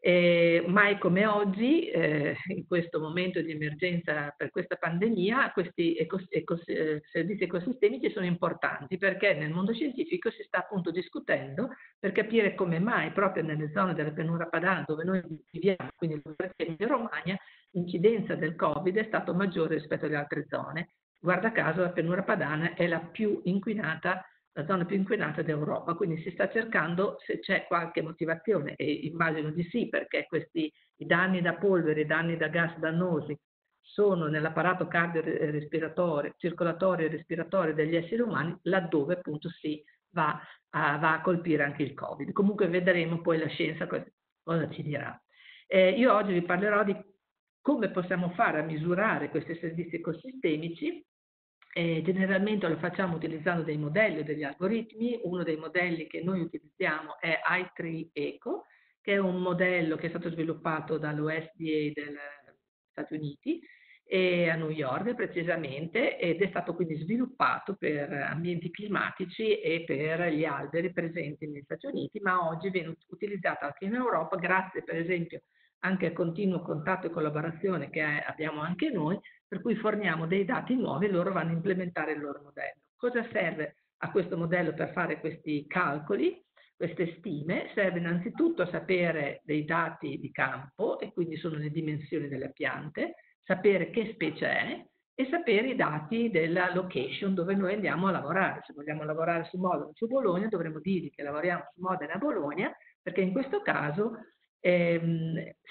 Eh, mai come oggi, eh, in questo momento di emergenza per questa pandemia, questi ecos ecos eh, servizi ecosistemici sono importanti, perché nel mondo scientifico si sta appunto discutendo per capire come mai proprio nelle zone della Pianura Padana, dove noi viviamo, quindi in Romagna, l'incidenza del Covid è stata maggiore rispetto alle altre zone. Guarda caso la Pianura Padana è la più inquinata, la zona più inquinata d'Europa, quindi si sta cercando se c'è qualche motivazione, e immagino di sì, perché questi i danni da polvere, i danni da gas dannosi sono nell'apparato cardiorespiratorio, circolatorio e respiratorio degli esseri umani, laddove appunto si va a, va a colpire anche il Covid. Comunque vedremo poi la scienza cosa ci dirà. Eh, io oggi vi parlerò di come possiamo fare a misurare questi servizi ecosistemici. Eh, generalmente lo facciamo utilizzando dei modelli o degli algoritmi. Uno dei modelli che noi utilizziamo è i-Tree Eco, che è un modello che è stato sviluppato dall'U S D A degli Stati Uniti, e a New York precisamente, ed è stato quindi sviluppato per ambienti climatici e per gli alberi presenti negli Stati Uniti, ma oggi viene utilizzato anche in Europa, grazie per esempio anche al continuo contatto e collaborazione che abbiamo anche noi, per cui forniamo dei dati nuovi e loro vanno a implementare il loro modello. Cosa serve a questo modello per fare questi calcoli, queste stime? Serve innanzitutto a sapere dei dati di campo, e quindi sono le dimensioni delle piante, sapere che specie è e sapere i dati della location dove noi andiamo a lavorare. Se vogliamo lavorare su Modena o su Bologna, dovremmo dirgli che lavoriamo su Modena e Bologna, perché in questo caso Eh,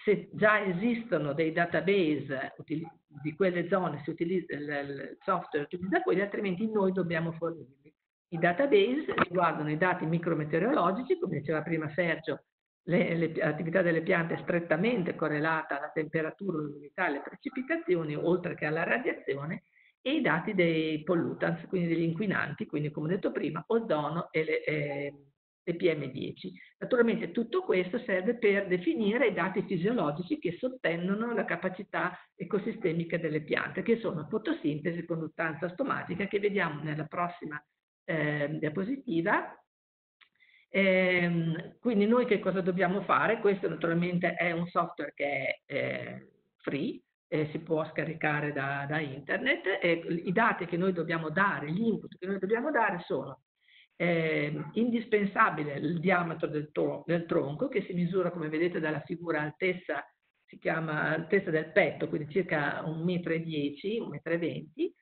se già esistono dei database di quelle zone, si utilizza il software utilizza quelli, altrimenti noi dobbiamo fornirli. I database riguardano i dati micrometeorologici, come diceva prima Sergio, l'attività delle piante è strettamente correlata alla temperatura, all'umidità, alle precipitazioni, oltre che alla radiazione, e i dati dei pollutants, quindi degli inquinanti, quindi come ho detto prima, ozono e le eh, P M dieci. Naturalmente tutto questo serve per definire i dati fisiologici che sottendono la capacità ecosistemica delle piante, che sono fotosintesi e conduttanza stomatica, che vediamo nella prossima eh, diapositiva. Ehm, quindi noi che cosa dobbiamo fare? Questo naturalmente è un software che è eh, free, eh, si può scaricare da, da internet, e i dati che noi dobbiamo dare, gli input che noi dobbiamo dare sono: Eh, indispensabile il diametro del, del tronco, che si misura, come vedete dalla figura, altezza, si chiama altezza del petto, quindi circa un metro e dieci, un metro e venti,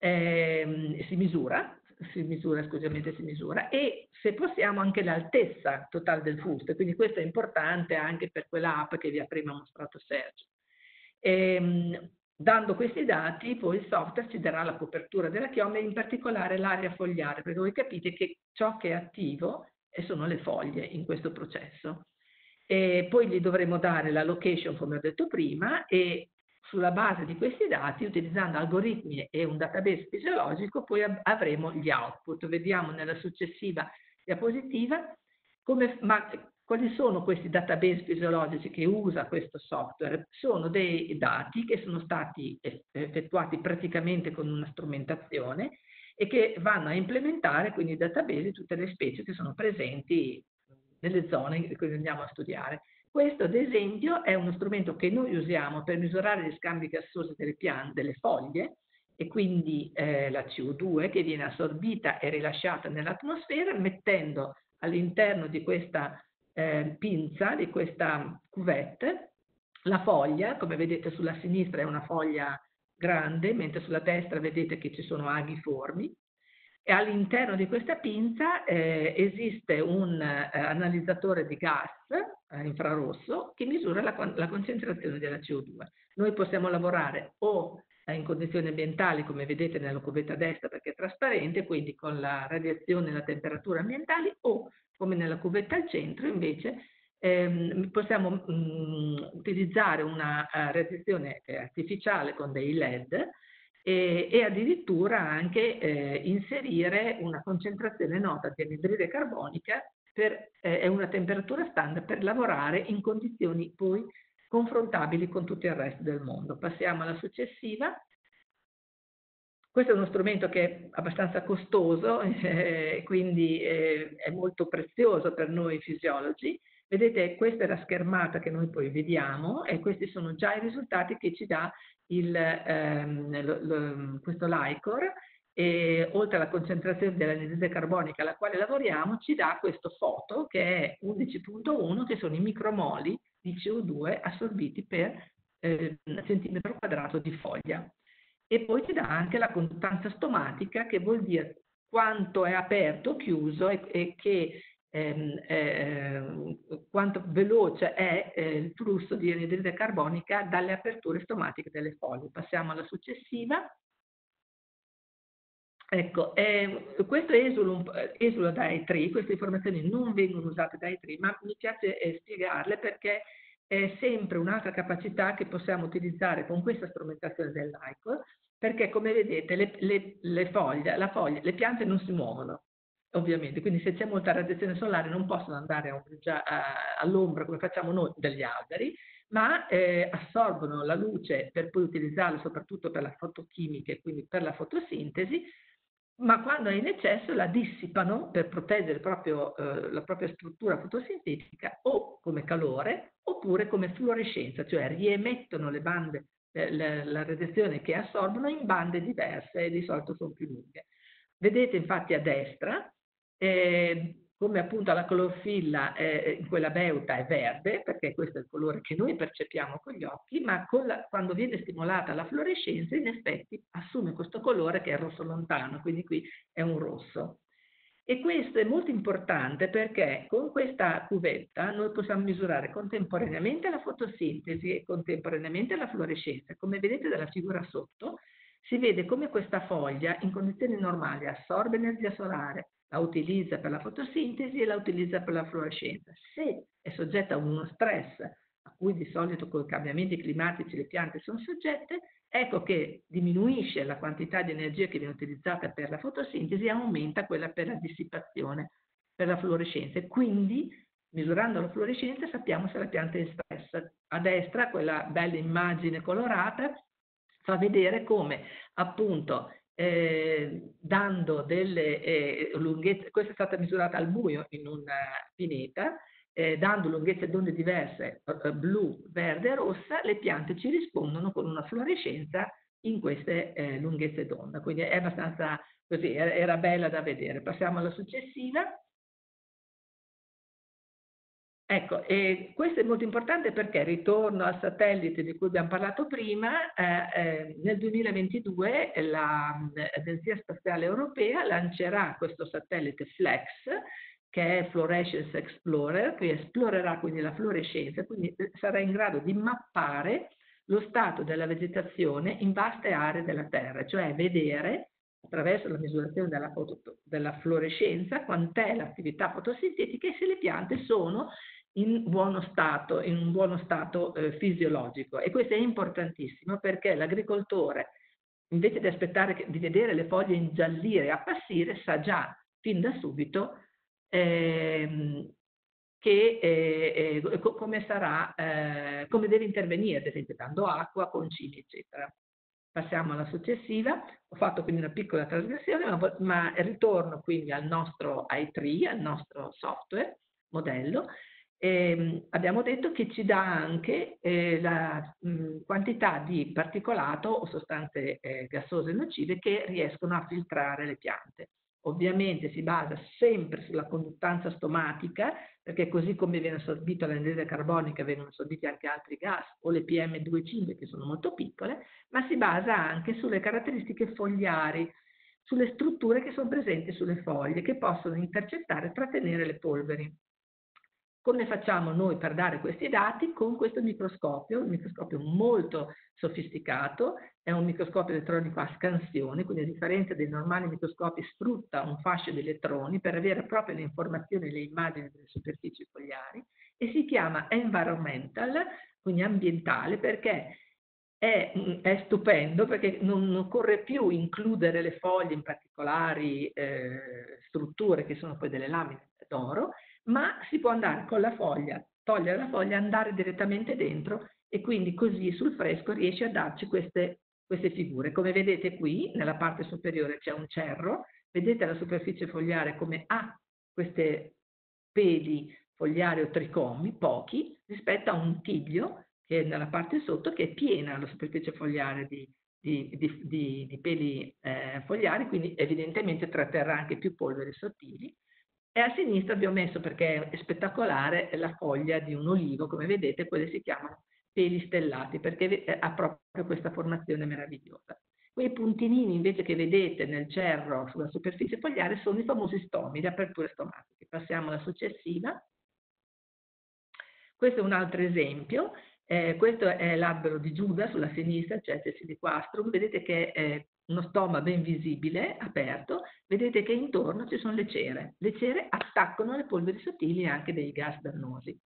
eh, si misura, si misura, scusate, si misura, e se possiamo anche l'altezza totale del fusto, quindi questo è importante anche per quella app che vi ha prima mostrato Sergio. Eh, Dando questi dati, poi il software ci darà la copertura della chioma e in particolare l'area fogliare, perché voi capite che ciò che è attivo sono le foglie in questo processo. E poi gli dovremo dare la location, come ho detto prima, e sulla base di questi dati, utilizzando algoritmi e un database fisiologico, poi avremo gli output. Vediamo nella successiva diapositiva come, ma quali sono questi database fisiologici che usa questo software? Sono dei dati che sono stati effettuati praticamente con una strumentazione e che vanno a implementare, quindi i database, tutte le specie che sono presenti nelle zone che andiamo a studiare. Questo, ad esempio, è uno strumento che noi usiamo per misurare gli scambi gassosi delle piante, delle foglie, e quindi eh, la C O due che viene assorbita e rilasciata nell'atmosfera, mettendo all'interno di questa Eh, pinza, di questa cuvette, la foglia. Come vedete sulla sinistra è una foglia grande, mentre sulla destra vedete che ci sono aghiformi, e all'interno di questa pinza eh, esiste un eh, analizzatore di gas eh, infrarosso che misura la, la concentrazione della C O due. Noi possiamo lavorare o eh, in condizioni ambientali, come vedete nella cuvetta destra perché è trasparente, quindi con la radiazione e la temperatura ambientali, o come nella cuvetta al centro, invece, ehm, possiamo mh, utilizzare una uh, radiazione artificiale con dei L E D e, e addirittura anche eh, inserire una concentrazione nota di anidride carbonica per, eh, e una temperatura standard per lavorare in condizioni poi confrontabili con tutto il resto del mondo. Passiamo alla successiva. Questo è uno strumento che è abbastanza costoso, eh, quindi eh, è molto prezioso per noi fisiologi. Vedete, questa è la schermata che noi poi vediamo e questi sono già i risultati che ci dà il, ehm, lo, lo, questo L I-C O R, e oltre alla concentrazione dell'anidride carbonica alla quale lavoriamo ci dà questo foto che è undici punto uno, che sono i micromoli di C O due assorbiti per eh, centimetro quadrato di foglia. E poi ti dà anche la costanza stomatica, che vuol dire quanto è aperto o chiuso e, e che, ehm, ehm, quanto veloce è eh, il flusso di anidride carbonica dalle aperture stomatiche delle foglie. Passiamo alla successiva. Ecco, eh, questo esula, esula da i-Tree, queste informazioni non vengono usate da i-Tree, ma mi piace eh, spiegarle perché è sempre un'altra capacità che possiamo utilizzare con questa strumentazione dell'I C O R, perché come vedete le, le, le, foglie, la foglia, le piante non si muovono, ovviamente, quindi se c'è molta radiazione solare non possono andare all'ombra come facciamo noi degli alberi, ma eh, assorbono la luce per poi utilizzarla soprattutto per la fotochimica e quindi per la fotosintesi, ma quando è in eccesso la dissipano per proteggere proprio, eh, la propria struttura fotosintetica, o come calore oppure come fluorescenza, cioè riemettono le bande, eh, la, la radiazione che assorbono in bande diverse e di solito sono più lunghe. Vedete infatti a destra eh, come appunto la clorofilla eh, in quella beuta è verde, perché questo è il colore che noi percepiamo con gli occhi, ma con la, quando viene stimolata la fluorescenza in effetti assume questo colore che è rosso lontano, quindi qui è un rosso. E questo è molto importante perché con questa cuvetta noi possiamo misurare contemporaneamente la fotosintesi e contemporaneamente la fluorescenza. Come vedete dalla figura sotto, si vede come questa foglia in condizioni normali assorbe energia solare, la utilizza per la fotosintesi e la utilizza per la fluorescenza. Se è soggetta a uno stress, a cui di solito con i cambiamenti climatici le piante sono soggette, ecco che diminuisce la quantità di energia che viene utilizzata per la fotosintesi e aumenta quella per la dissipazione, per la fluorescenza. E quindi, misurando la fluorescenza, sappiamo se la pianta è in stress. A destra, quella bella immagine colorata, fa vedere come appunto Eh, dando delle eh, lunghezze, questa è stata misurata al buio in una pineta, eh, dando lunghezze d'onde diverse, eh, blu, verde e rossa, le piante ci rispondono con una fluorescenza in queste eh, lunghezze d'onda, quindi è abbastanza così, era bella da vedere. Passiamo alla successiva. Ecco, e questo è molto importante perché, ritorno al satellite di cui abbiamo parlato prima, eh, eh, nel duemilaventidue l'Agenzia Spaziale Europea lancerà questo satellite FLEX, che è Fluorescence Explorer, che esplorerà quindi la fluorescenza, quindi sarà in grado di mappare lo stato della vegetazione in vaste aree della Terra, cioè vedere, attraverso la misurazione della, della fluorescenza, quant'è l'attività fotosintetica e se le piante sono in buono stato, in un buono stato eh, fisiologico. E questo è importantissimo perché l'agricoltore, invece di aspettare che, di vedere le foglie ingiallire e appassire, sa già fin da subito eh, che, eh, eh, co come, sarà, eh, come deve intervenire, ad esempio dando acqua, concimi, eccetera. Passiamo alla successiva. Ho fatto quindi una piccola trasgressione, ma, ma ritorno quindi al nostro i-Tree, al nostro software modello. Eh, abbiamo detto che ci dà anche eh, la mh, quantità di particolato o sostanze eh, gassose nocive che riescono a filtrare le piante. Ovviamente si basa sempre sulla conduttanza stomatica, perché così come viene assorbita l'anidride carbonica vengono assorbiti anche altri gas o le P M due virgola cinque che sono molto piccole, ma si basa anche sulle caratteristiche fogliari, sulle strutture che sono presenti sulle foglie che possono intercettare e trattenere le polveri. Come facciamo noi per dare questi dati? Con questo microscopio, un microscopio molto sofisticato, è un microscopio elettronico a scansione, quindi a differenza dei normali microscopi sfrutta un fascio di elettroni per avere proprio le informazioni e le immagini delle superfici fogliari e si chiama environmental, quindi ambientale, perché è, è stupendo, perché non occorre più includere le foglie in particolari eh, strutture che sono poi delle lamine d'oro, ma si può andare con la foglia, togliere la foglia, andare direttamente dentro e quindi così sul fresco riesce a darci queste, queste figure. Come vedete qui, nella parte superiore c'è un cerro, vedete la superficie fogliare come ha questi peli fogliari o tricomi, pochi, rispetto a un tiglio che è nella parte sotto, che è piena la superficie fogliare di, di, di, di, di peli eh, fogliari, quindi evidentemente tratterrà anche più polveri sottili. E a sinistra vi ho messo, perché è spettacolare, la foglia di un olivo, come vedete, quelle si chiamano peli stellati, perché ha proprio questa formazione meravigliosa. Quei puntinini invece che vedete nel cerro sulla superficie fogliare sono i famosi stomi, le aperture stomatiche. Passiamo alla successiva. Questo è un altro esempio. Eh, questo è l'albero di Giuda, sulla sinistra, cioè Cessi di Quastrum. Vedete che eh, uno stoma ben visibile, aperto, vedete che intorno ci sono le cere. Le cere attaccano le polveri sottili e anche dei gas dannosi.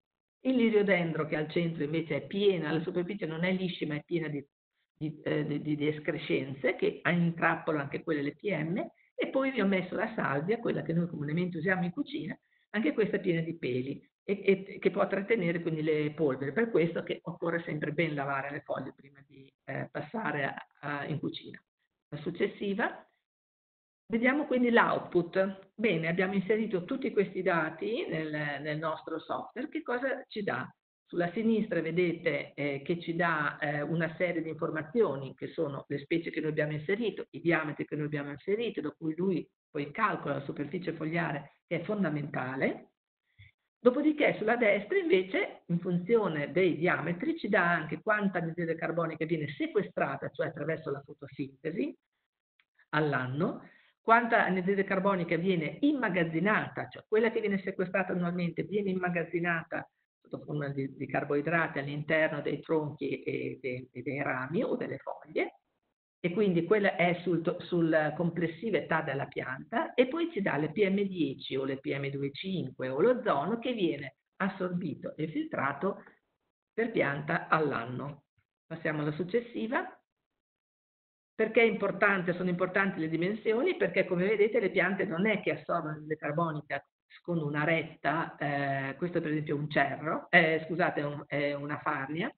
Il liriodendro, che al centro invece è piena, la superficie non è liscia ma è piena di, di, eh, di, di escrescenze che intrappolano anche quelle le P M, e poi vi ho messo la salvia, quella che noi comunemente usiamo in cucina, anche questa è piena di peli e, e che può trattenere quindi le polveri, per questo che occorre sempre ben lavare le foglie prima di eh, passare a, a, in cucina. La successiva, vediamo quindi l'output. Bene, abbiamo inserito tutti questi dati nel, nel nostro software. Che cosa ci dà? Sulla sinistra vedete eh, che ci dà eh, una serie di informazioni che sono le specie che noi abbiamo inserito, i diametri che noi abbiamo inserito, da cui lui poi calcola la superficie fogliare, che è fondamentale. Dopodiché sulla destra invece, in funzione dei diametri, ci dà anche quanta anidride carbonica viene sequestrata, cioè attraverso la fotosintesi, all'anno, quanta anidride carbonica viene immagazzinata, cioè quella che viene sequestrata annualmente viene immagazzinata sotto forma di, di carboidrati all'interno dei tronchi e dei, e dei rami o delle foglie, e quindi quella è sul, sul complessiva età della pianta, e poi ci dà le P M dieci o le P M due virgola cinque o l'ozono che viene assorbito e filtrato per pianta all'anno. Passiamo alla successiva. Perché è importante? Sono importanti le dimensioni perché, come vedete, le piante non è che assorbono l'anidride carbonica con una retta, eh, questo è per esempio un cerro, eh, scusate, un, eh, una farnia,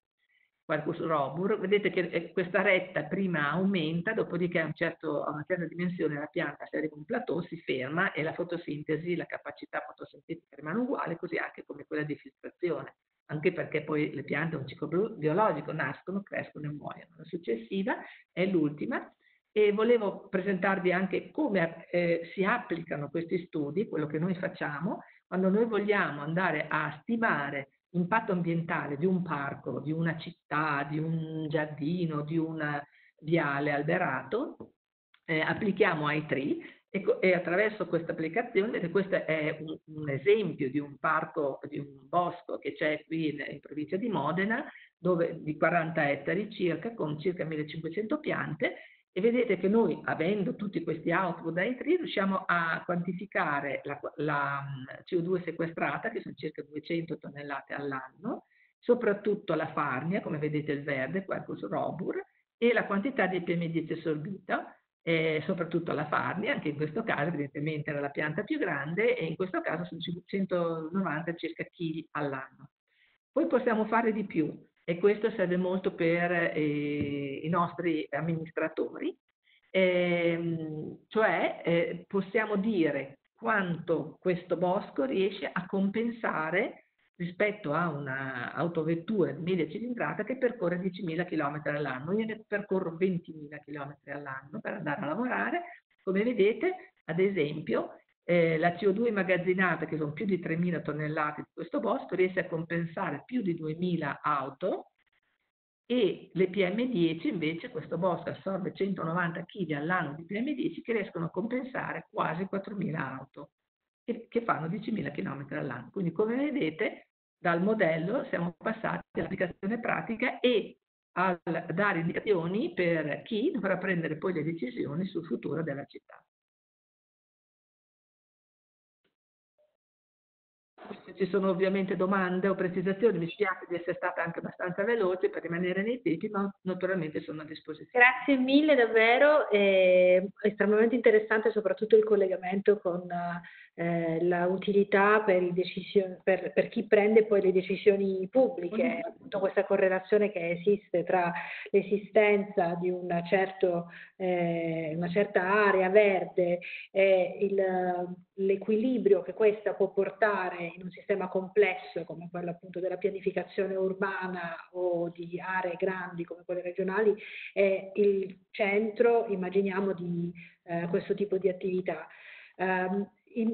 Quercus robur. Vedete che questa retta prima aumenta, dopodiché a, un certo, a una certa dimensione la pianta, se arriva a un plateau, si ferma e la fotosintesi, la capacità fotosintetica rimane uguale, così anche come quella di filtrazione, anche perché poi le piante hanno un ciclo biologico, nascono, crescono e muoiono. La successiva è l'ultima e volevo presentarvi anche come eh, si applicano questi studi, quello che noi facciamo, quando noi vogliamo andare a stimare l'impatto ambientale di un parco, di una città, di un giardino, di un viale alberato. eh, applichiamo i-Tree e, e attraverso questa applicazione, e questo è un, un esempio di un parco, di un bosco che c'è qui in, in provincia di Modena, dove, di quaranta ettari circa, con circa millecinquecento piante, e vedete che noi, avendo tutti questi output da i-Tree, riusciamo a quantificare la, la C O due sequestrata, che sono circa duecento tonnellate all'anno, soprattutto la farnia, come vedete il verde, Quercus robur, e la quantità di P M dieci assorbita, eh, soprattutto la farnia, anche in questo caso evidentemente era la pianta più grande, e in questo caso sono centonovanta circa chili all'anno. Poi possiamo fare di più, e questo serve molto per eh, i nostri amministratori, eh, cioè eh, possiamo dire quanto questo bosco riesce a compensare rispetto a un'autovettura di mille cilindrata che percorre diecimila chilometri all'anno. Io ne percorro ventimila chilometri all'anno per andare a lavorare. Come vedete, ad esempio, eh, la C O due immagazzinata, che sono più di tremila tonnellate di questo bosco, riesce a compensare più di duemila auto, e le P M dieci invece, questo bosco assorbe centonovanta chili all'anno di P M dieci che riescono a compensare quasi quattromila auto. Che fanno diecimila chilometri all'anno. Quindi, come vedete, dal modello siamo passati all'applicazione pratica e a dare indicazioni per chi dovrà prendere poi le decisioni sul futuro della città. Se ci sono ovviamente domande o precisazioni, mi spiace di essere stata anche abbastanza veloce per rimanere nei tempi, ma naturalmente sono a disposizione. Grazie mille davvero, è estremamente interessante soprattutto il collegamento con eh, la utilità per, i decision, per, per chi prende poi le decisioni pubbliche, appunto questa correlazione che esiste tra l'esistenza di una, certo, eh, una certa area verde e l'equilibrio che questa può portare in un sistema complesso come quello appunto della pianificazione urbana o di aree grandi come quelle regionali, è il centro, immaginiamo, di eh, questo tipo di attività. Um,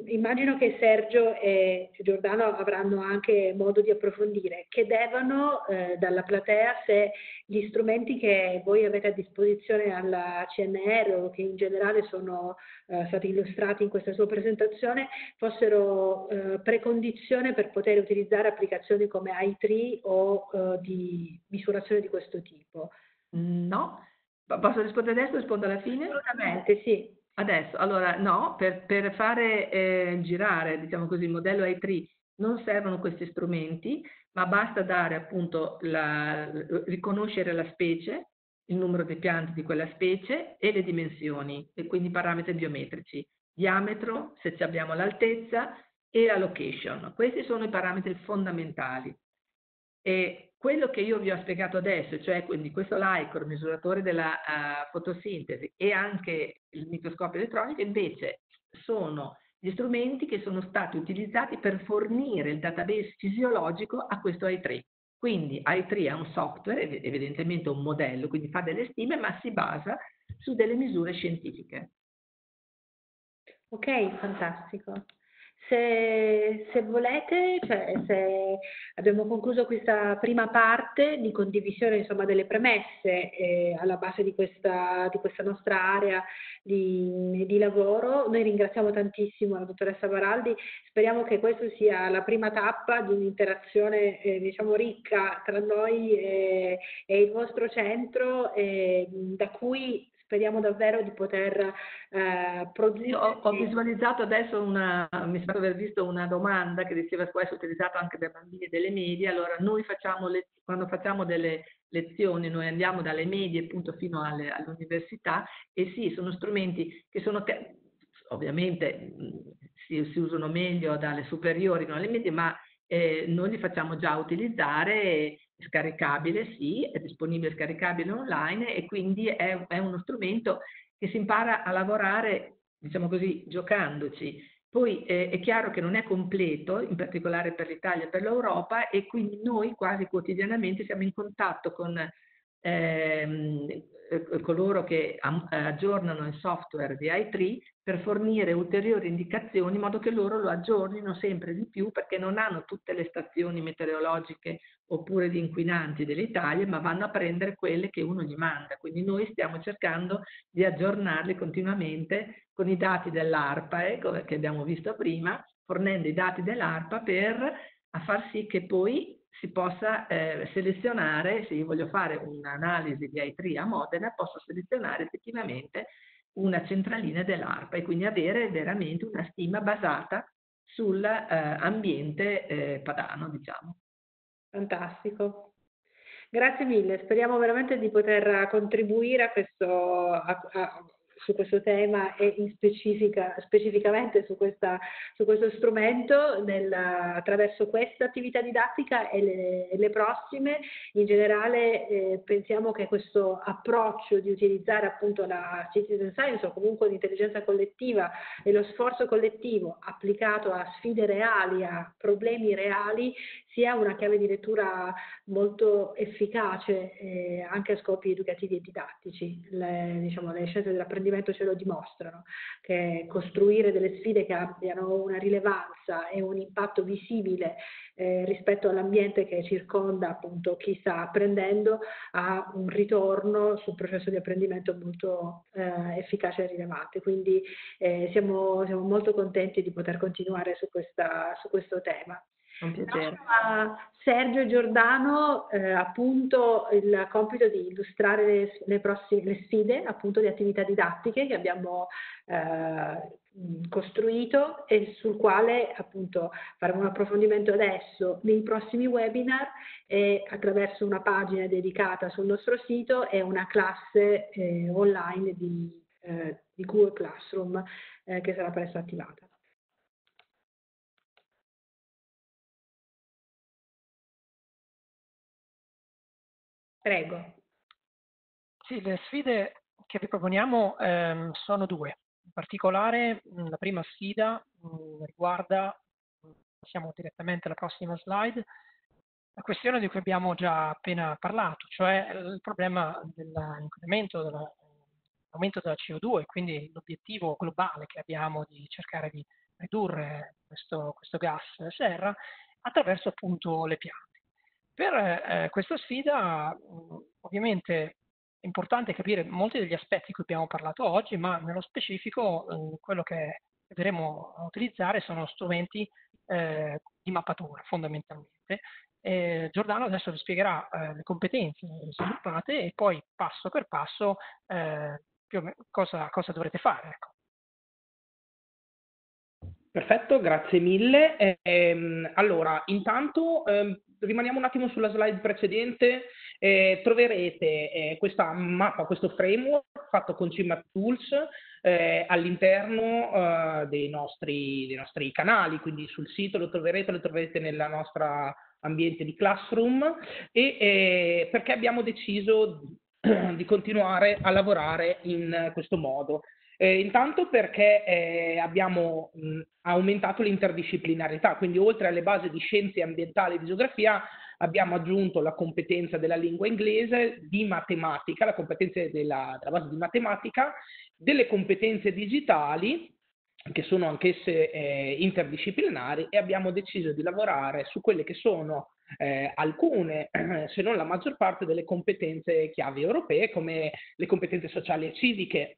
immagino che Sergio e Giordano avranno anche modo di approfondire. Chiedevano eh, dalla platea se gli strumenti che voi avete a disposizione alla C N R, o che in generale sono eh, stati illustrati in questa sua presentazione, fossero eh, precondizione per poter utilizzare applicazioni come i-Tree o eh, di misurazione di questo tipo. No, posso rispondere adesso? Rispondo alla fine? Assolutamente, sì. Adesso, allora, no, per, per fare eh, girare, diciamo così, il modello i-Tree non servono questi strumenti, ma basta dare appunto, la, riconoscere la specie, il numero di piante di quella specie e le dimensioni, e quindi parametri biometrici, diametro, se abbiamo l'altezza, e la location. Questi sono i parametri fondamentali. E quello che io vi ho spiegato adesso, cioè quindi questo L I-C O R, misuratore della uh, fotosintesi, e anche il microscopio elettronico, invece sono gli strumenti che sono stati utilizzati per fornire il database fisiologico a questo i-Tree. Quindi i-Tree è un software, evidentemente un modello, quindi fa delle stime, ma si basa su delle misure scientifiche. Ok, fantastico. Se, se volete, cioè se abbiamo concluso questa prima parte di condivisione, insomma, delle premesse eh, alla base di questa, di questa nostra area di, di lavoro, noi ringraziamo tantissimo la dottoressa Baraldi, speriamo che questa sia la prima tappa di un'interazione eh, diciamo ricca tra noi e, e il vostro centro, eh, da cui speriamo davvero di poter eh, produrre. Ho, ho visualizzato adesso una, mi sembra aver visto una domanda che diceva che può essere utilizzata anche dai bambini e delle medie. Allora, noi facciamo le, quando facciamo delle lezioni, noi andiamo dalle medie appunto fino all'università, e sì, sono strumenti che sono ovviamente si, si usano meglio dalle superiori, non alle medie, ma eh, noi li facciamo già utilizzare. E, scaricabile, sì, è disponibile scaricabile online, e quindi è, è uno strumento che si impara a lavorare, diciamo così, giocandoci. Poi eh, è chiaro che non è completo, in particolare per l'Italia e per l'Europa, e quindi noi quasi quotidianamente siamo in contatto con ehm, coloro che aggiornano il software di i-Tree per fornire ulteriori indicazioni, in modo che loro lo aggiornino sempre di più, perché non hanno tutte le stazioni meteorologiche oppure di inquinanti dell'Italia, ma vanno a prendere quelle che uno gli manda. Quindi noi stiamo cercando di aggiornarli continuamente con i dati dell'Arpae, che abbiamo visto prima, fornendo i dati dell'Arpa per a far sì che poi si possa eh, selezionare, se io voglio fare un'analisi di i-Tree a Modena, posso selezionare effettivamente una centralina dell'ARPA e quindi avere veramente una stima basata sull'ambiente eh, eh, padano, diciamo. Fantastico. Grazie mille, speriamo veramente di poter contribuire a questo, a, a, su questo tema e in specifica, specificamente su, questa, su questo strumento nel, attraverso questa attività didattica e le, le prossime. In generale eh, pensiamo che questo approccio di utilizzare appunto la citizen science o comunque l'intelligenza collettiva e lo sforzo collettivo applicato a sfide reali, a problemi reali, sia una chiave di lettura molto efficace eh, anche a scopi educativi e didattici. Le, diciamo, le scienze dell'apprendimento ce lo dimostrano, che costruire delle sfide che abbiano una rilevanza e un impatto visibile eh, rispetto all'ambiente che circonda appunto chi sta apprendendo ha un ritorno sul processo di apprendimento molto eh, efficace e rilevante. Quindi eh, siamo, siamo molto contenti di poter continuare su, questa, su questo tema. Un piacere. Sergio e Giordano eh, appunto il compito di illustrare le, le, prossime, le sfide appunto di attività didattiche che abbiamo eh, costruito e sul quale appunto faremo un approfondimento adesso nei prossimi webinar e attraverso una pagina dedicata sul nostro sito e una classe eh, online di, eh, di Google Classroom eh, che sarà presto attivata. Prego. Sì, le sfide che vi proponiamo ehm, sono due. In particolare mh, la prima sfida mh, riguarda, mh, passiamo direttamente alla prossima slide, la questione di cui abbiamo già appena parlato, cioè il problema dell'incremento, dell'aumento della C O due, quindi l'obiettivo globale che abbiamo di cercare di ridurre questo, questo gas serra attraverso appunto le piante. Per eh, questa sfida ovviamente è importante capire molti degli aspetti di cui abbiamo parlato oggi, ma nello specifico eh, quello che vedremo utilizzare sono strumenti eh, di mappatura fondamentalmente. Eh, Giordano adesso vi spiegherà eh, le competenze sviluppate e poi passo per passo eh, più o meno cosa, cosa dovrete fare. Ecco. Perfetto, grazie mille. Eh, ehm, allora, intanto ehm, rimaniamo un attimo sulla slide precedente. Eh, troverete eh, questa mappa, questo framework fatto con CmapTools eh, all'interno eh, dei, nostri, dei nostri canali, quindi sul sito lo troverete, lo troverete nella nostra ambiente di Classroom e eh, perché abbiamo deciso di continuare a lavorare in questo modo. Eh, intanto perché eh, abbiamo mh, aumentato l'interdisciplinarità, quindi oltre alle basi di scienze ambientali e di geografia abbiamo aggiunto la competenza della lingua inglese, di matematica, la competenza della, della base di matematica, delle competenze digitali che sono anch'esse eh, interdisciplinari e abbiamo deciso di lavorare su quelle che sono eh, alcune, se non la maggior parte, delle competenze chiave europee come le competenze sociali e civiche.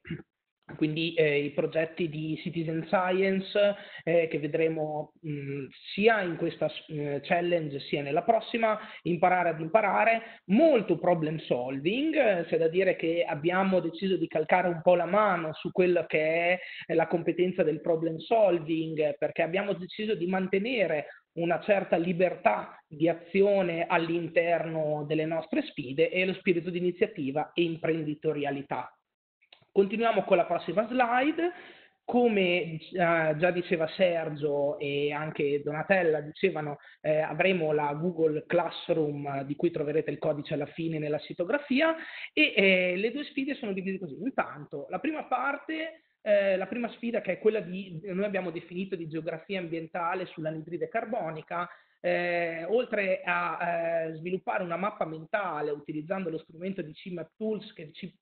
Quindi eh, i progetti di citizen science eh, che vedremo mh, sia in questa eh, challenge sia nella prossima, imparare ad imparare, molto problem solving, eh, c'è da dire che abbiamo deciso di calcare un po' la mano su quella che è la competenza del problem solving perché abbiamo deciso di mantenere una certa libertà di azione all'interno delle nostre sfide e lo spirito di iniziativa e imprenditorialità. Continuiamo con la prossima slide. Come eh, già diceva Sergio e anche Donatella dicevano, eh, avremo la Google Classroom di cui troverete il codice alla fine nella sitografia e eh, le due sfide sono divise così. Intanto la prima parte, eh, la prima sfida che è quella di, noi abbiamo definito di geografia ambientale sull'anidride carbonica. Eh, oltre a eh, sviluppare una mappa mentale utilizzando lo strumento di CmapTools che ci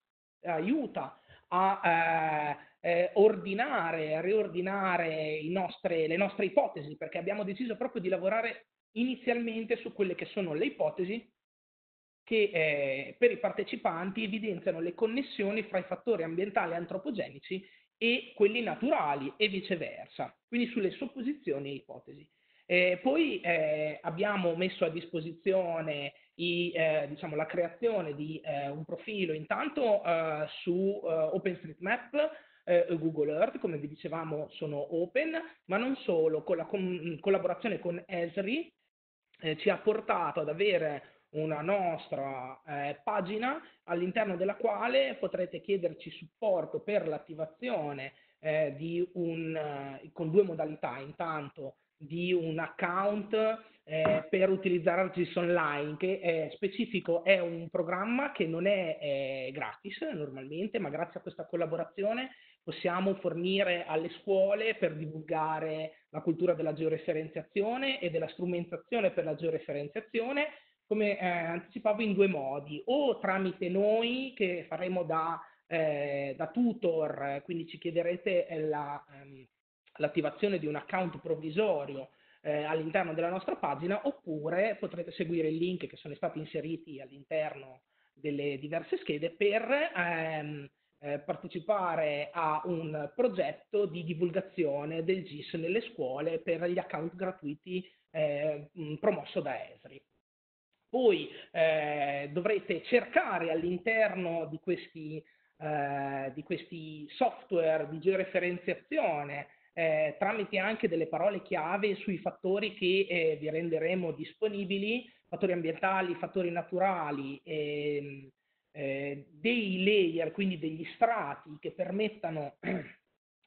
aiuta a eh, eh, ordinare, a riordinare i nostre, le nostre ipotesi, perché abbiamo deciso proprio di lavorare inizialmente su quelle che sono le ipotesi che eh, per i partecipanti evidenziano le connessioni fra i fattori ambientali antropogenici e quelli naturali e viceversa, quindi sulle supposizioni e ipotesi. Eh, poi eh, abbiamo messo a disposizione i, eh, diciamo, la creazione di eh, un profilo intanto eh, su eh, OpenStreetMap. Google Earth, come vi dicevamo, sono open, ma non solo, con la con collaborazione con E S R I eh, ci ha portato ad avere una nostra eh, pagina all'interno della quale potrete chiederci supporto per l'attivazione eh, di un, eh, con due modalità, intanto di un account eh, per utilizzare ArcGIS Online, che è specifico, è un programma che non è eh, gratis normalmente, ma grazie a questa collaborazione possiamo fornire alle scuole per divulgare la cultura della georeferenziazione e della strumentazione per la georeferenziazione, come eh, anticipavo, in due modi: o tramite noi che faremo da, eh, da tutor, quindi ci chiederete eh, la ehm, l'attivazione di un account provvisorio eh, all'interno della nostra pagina, oppure potrete seguire i link che sono stati inseriti all'interno delle diverse schede per ehm, eh, partecipare a un progetto di divulgazione del GIS nelle scuole per gli account gratuiti eh, promosso da E S R I. Poi eh, dovrete cercare all'interno di questi, eh, di questi software di georeferenziazione Eh, tramite anche delle parole chiave sui fattori che eh, vi renderemo disponibili, fattori ambientali, fattori naturali, ehm, eh, dei layer, quindi degli strati che permettano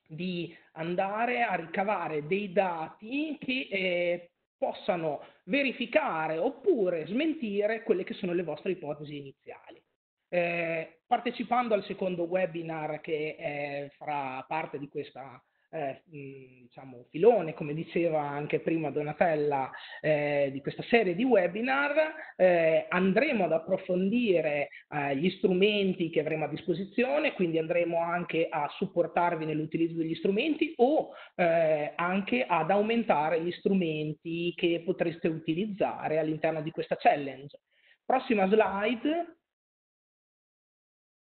di andare a ricavare dei dati che eh, possano verificare oppure smentire quelle che sono le vostre ipotesi iniziali. Eh, partecipando al secondo webinar che eh, farà parte di questa Eh, diciamo filone, come diceva anche prima Donatella, eh, di questa serie di webinar, eh, andremo ad approfondire eh, gli strumenti che avremo a disposizione, quindi andremo anche a supportarvi nell'utilizzo degli strumenti o eh, anche ad aumentare gli strumenti che potreste utilizzare all'interno di questa challenge. Prossima slide.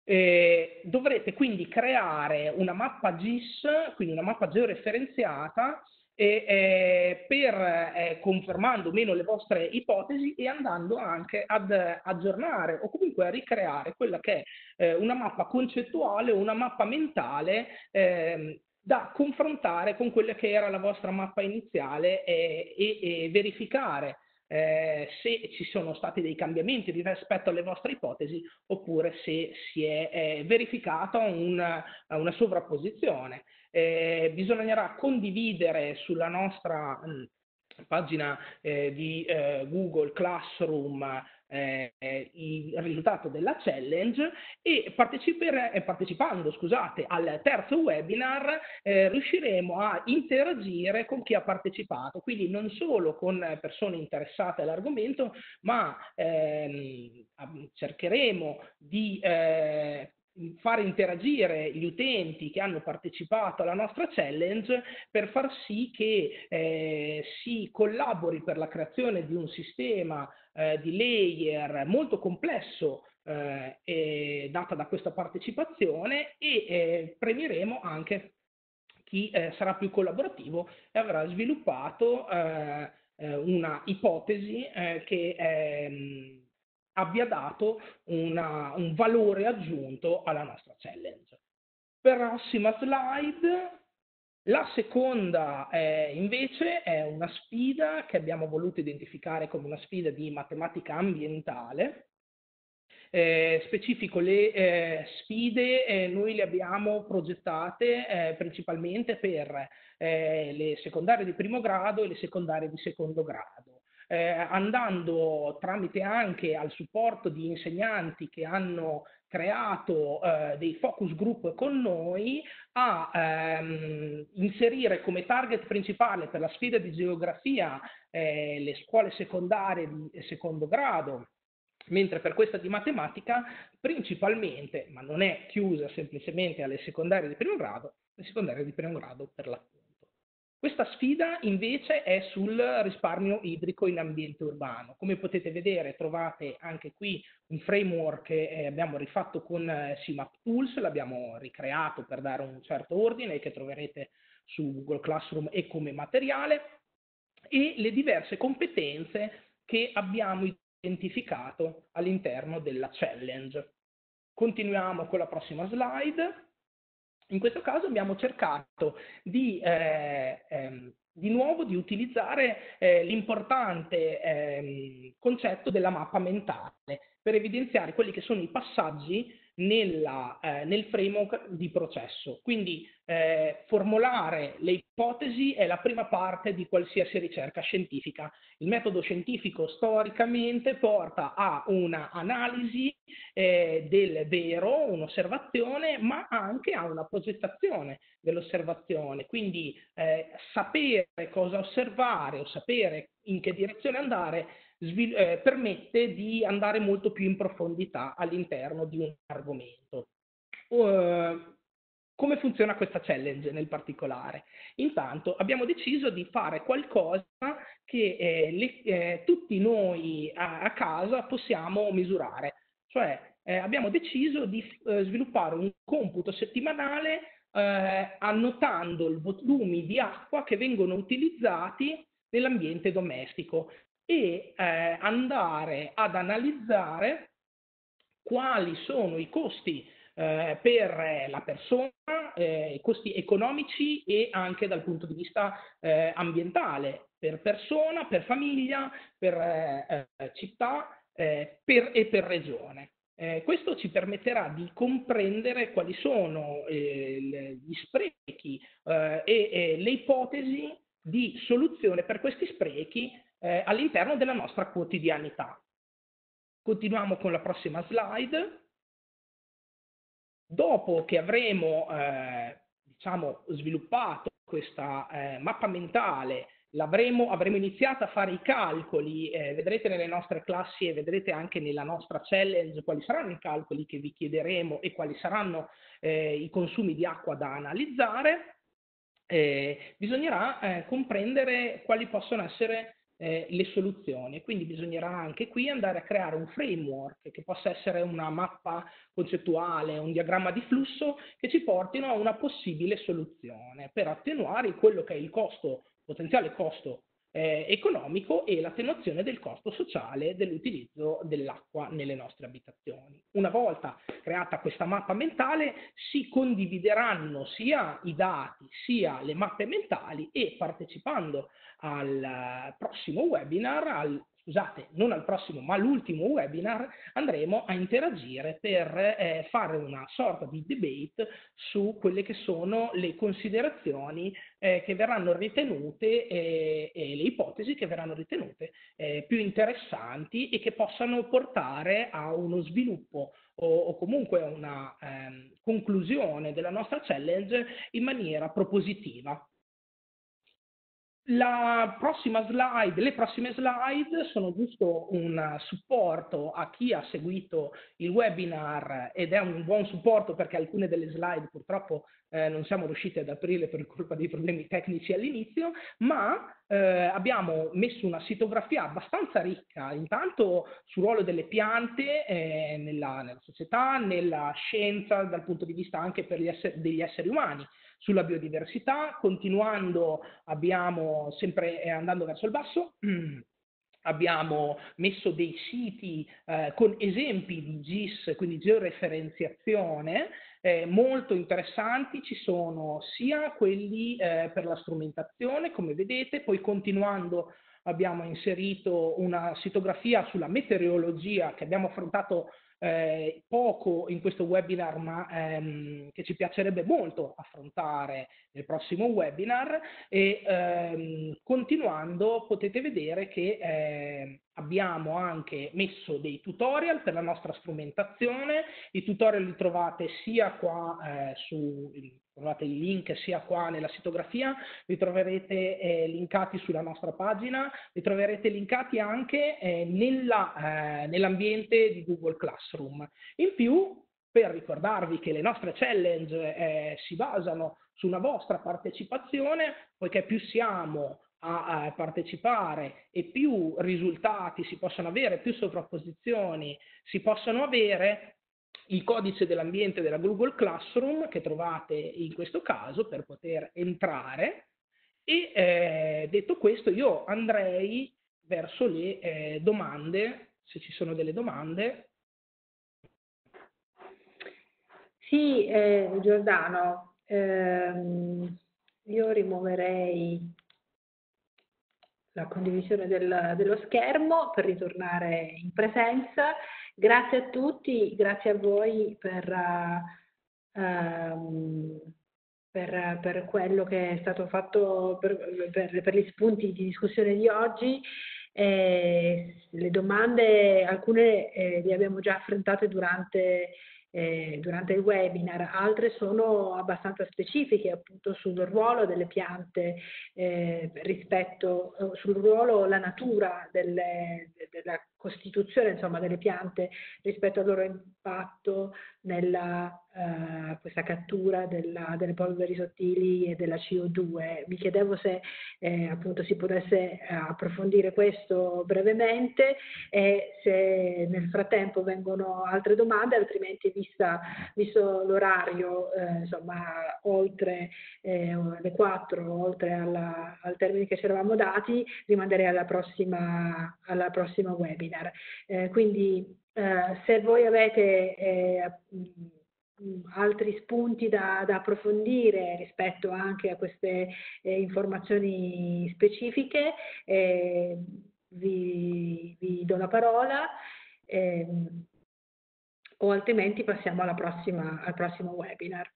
Eh, dovrete quindi creare una mappa GIS, quindi una mappa georeferenziata, e, eh, per, eh, confermando meno le vostre ipotesi e andando anche ad aggiornare o comunque a ricreare quella che è eh, una mappa concettuale o una mappa mentale eh, da confrontare con quella che era la vostra mappa iniziale e, e, e verificare Eh, se ci sono stati dei cambiamenti rispetto alle vostre ipotesi, oppure se si è eh, verificata una, una sovrapposizione. Eh, bisognerà condividere sulla nostra mh, pagina eh, di eh, Google Classroom eh, il risultato della challenge, e partecipando scusate, al terzo webinar eh, riusciremo a interagire con chi ha partecipato, quindi non solo con persone interessate all'argomento, ma ehm, cercheremo di eh, far interagire gli utenti che hanno partecipato alla nostra challenge per far sì che eh, si collabori per la creazione di un sistema eh, di layer molto complesso eh, eh, data da questa partecipazione, e eh, premieremo anche chi eh, sarà più collaborativo e avrà sviluppato eh, eh, una ipotesi eh, che ehm, abbia dato una, un valore aggiunto alla nostra challenge. Prossima slide. La seconda eh, invece è una sfida che abbiamo voluto identificare come una sfida di matematica ambientale. Eh, specifico le eh, sfide eh, noi le abbiamo progettate eh, principalmente per eh, le secondarie di primo grado e le secondarie di secondo grado. Eh, andando tramite anche al supporto di insegnanti che hanno creato eh, dei focus group con noi, a ehm, inserire come target principale per la sfida di geografia eh, le scuole secondarie di secondo grado, mentre per questa di matematica principalmente, ma non è chiusa semplicemente alle secondarie di primo grado, le secondarie di primo grado per la Questa sfida invece è sul risparmio idrico in ambiente urbano. Come potete vedere, trovate anche qui un framework che abbiamo rifatto con CmapTools, l'abbiamo ricreato per dare un certo ordine, che troverete su Google Classroom e come materiale. e le diverse competenze che abbiamo identificato all'interno della challenge. Continuiamo con la prossima slide. In questo caso abbiamo cercato di, eh, ehm, di nuovo di utilizzare eh, l'importante ehm, concetto della mappa mentale per evidenziare quelli che sono i passaggi nella, eh, nel framework di processo. Quindi eh, formulare le ipotesi è la prima parte di qualsiasi ricerca scientifica. Il metodo scientifico storicamente porta a un'analisi eh, del vero, un'osservazione, ma anche a una progettazione dell'osservazione. Quindi eh, sapere cosa osservare o sapere in che direzione andare Eh, permette di andare molto più in profondità all'interno di un argomento. Uh, come funziona questa challenge nel particolare? Intanto abbiamo deciso di fare qualcosa che eh, le, eh, tutti noi a, a casa possiamo misurare, cioè eh, abbiamo deciso di eh, sviluppare un computo settimanale eh, annotando i volumi di acqua che vengono utilizzati nell'ambiente domestico e eh, andare ad analizzare quali sono i costi eh, per la persona, eh, i costi economici e anche dal punto di vista eh, ambientale, per persona, per famiglia, per eh, città eh, per, e per regione. Eh, questo ci permetterà di comprendere quali sono eh, le, gli sprechi eh, e, e le ipotesi di soluzione per questi sprechi Eh, all'interno della nostra quotidianità. Continuiamo con la prossima slide. Dopo che avremo eh, diciamo, sviluppato questa eh, mappa mentale, l'avremo, avremo iniziato a fare i calcoli, eh, vedrete nelle nostre classi e vedrete anche nella nostra challenge quali saranno i calcoli che vi chiederemo e quali saranno eh, i consumi di acqua da analizzare, eh, bisognerà eh, comprendere quali possono essere Eh, le soluzioni, quindi bisognerà anche qui andare a creare un framework che possa essere una mappa concettuale, un diagramma di flusso che ci portino a una possibile soluzione per attenuare quello che è il costo, potenziale costo eh, economico e l'attenuazione del costo sociale dell'utilizzo dell'acqua nelle nostre abitazioni. Una volta creata questa mappa mentale si condivideranno sia i dati sia le mappe mentali e partecipando al prossimo webinar, al, scusate, non al prossimo ma all'ultimo webinar, andremo a interagire per eh, fare una sorta di debate su quelle che sono le considerazioni eh, che verranno ritenute eh, e le ipotesi che verranno ritenute eh, più interessanti e che possano portare a uno sviluppo o, o comunque a una ehm, conclusione della nostra challenge in maniera propositiva. La prossima slide, le prossime slide sono giusto un supporto a chi ha seguito il webinar ed è un buon supporto perché alcune delle slide purtroppo eh, non siamo riusciti ad aprirle per colpa dei problemi tecnici all'inizio, ma eh, abbiamo messo una sitografia abbastanza ricca intanto sul ruolo delle piante eh, nella, nella società, nella scienza dal punto di vista anche per gli esseri, degli esseri umani, sulla biodiversità, continuando abbiamo sempre eh, andando verso il basso, abbiamo messo dei siti eh, con esempi di G I S, quindi georeferenziazione, eh, molto interessanti, ci sono sia quelli eh, per la strumentazione, come vedete, poi continuando abbiamo inserito una sitografia sulla meteorologia che abbiamo affrontato Eh, poco in questo webinar ma ehm, che ci piacerebbe molto affrontare nel prossimo webinar e ehm, continuando potete vedere che eh, abbiamo anche messo dei tutorial per la nostra strumentazione, i tutorial li trovate sia qua eh, su, trovate il link sia qua nella sitografia, li troverete eh, linkati sulla nostra pagina, li troverete linkati anche eh, nella, eh, nell'ambiente di Google Classroom. In più, per ricordarvi che le nostre challenge eh, si basano su una vostra partecipazione, poiché più siamo a, a partecipare e più risultati si possono avere, più sovrapposizioni si possono avere, il codice dell'ambiente della Google Classroom che trovate in questo caso per poter entrare E eh, detto questo, io andrei verso le eh, domande, se ci sono delle domande. Sì, eh, Giordano, ehm, io rimuoverei la condivisione del, dello schermo per ritornare in presenza. Grazie a tutti, grazie a voi per, uh, um, per, per quello che è stato fatto, per, per, per gli spunti di discussione di oggi. Eh, le domande, alcune eh, le abbiamo già affrontate durante Eh, durante il webinar, altre sono abbastanza specifiche, appunto sul ruolo delle piante eh, rispetto eh, sul ruolo, la natura delle, della costituzione, insomma, delle piante rispetto al loro impatto nella eh, questa cattura della, delle polveri sottili e della C O due. Mi chiedevo se eh, appunto si potesse approfondire questo brevemente e se nel frattempo vengono altre domande, altrimenti vi Vista, visto l'orario, eh, insomma, oltre eh, le quattro, oltre alla, al termine che ci eravamo dati, rimanderei alla prossima, alla prossima webinar. Eh, quindi eh, se voi avete eh, altri spunti da, da approfondire rispetto anche a queste eh, informazioni specifiche, eh, vi, vi do la parola. Eh, o altrimenti passiamo alla prossima, al prossimo webinar.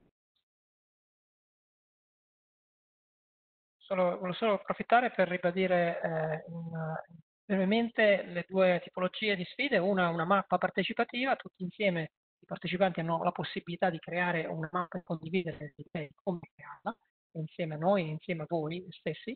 Solo, volevo solo approfittare per ribadire eh, in, brevemente le due tipologie di sfide. Una, una mappa partecipativa, tutti insieme i partecipanti hanno la possibilità di creare una mappa e condividere come crearla, insieme a noi, insieme a voi stessi.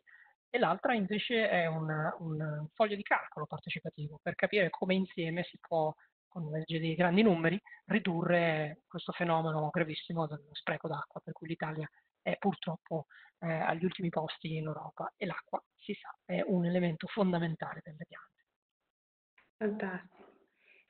E l'altra invece è una, un foglio di calcolo partecipativo per capire come insieme si può, con una legge dei grandi numeri, ridurre questo fenomeno gravissimo dello spreco d'acqua, per cui l'Italia è purtroppo eh, agli ultimi posti in Europa, e l'acqua, si sa, è un elemento fondamentale delle piante. Fantastico.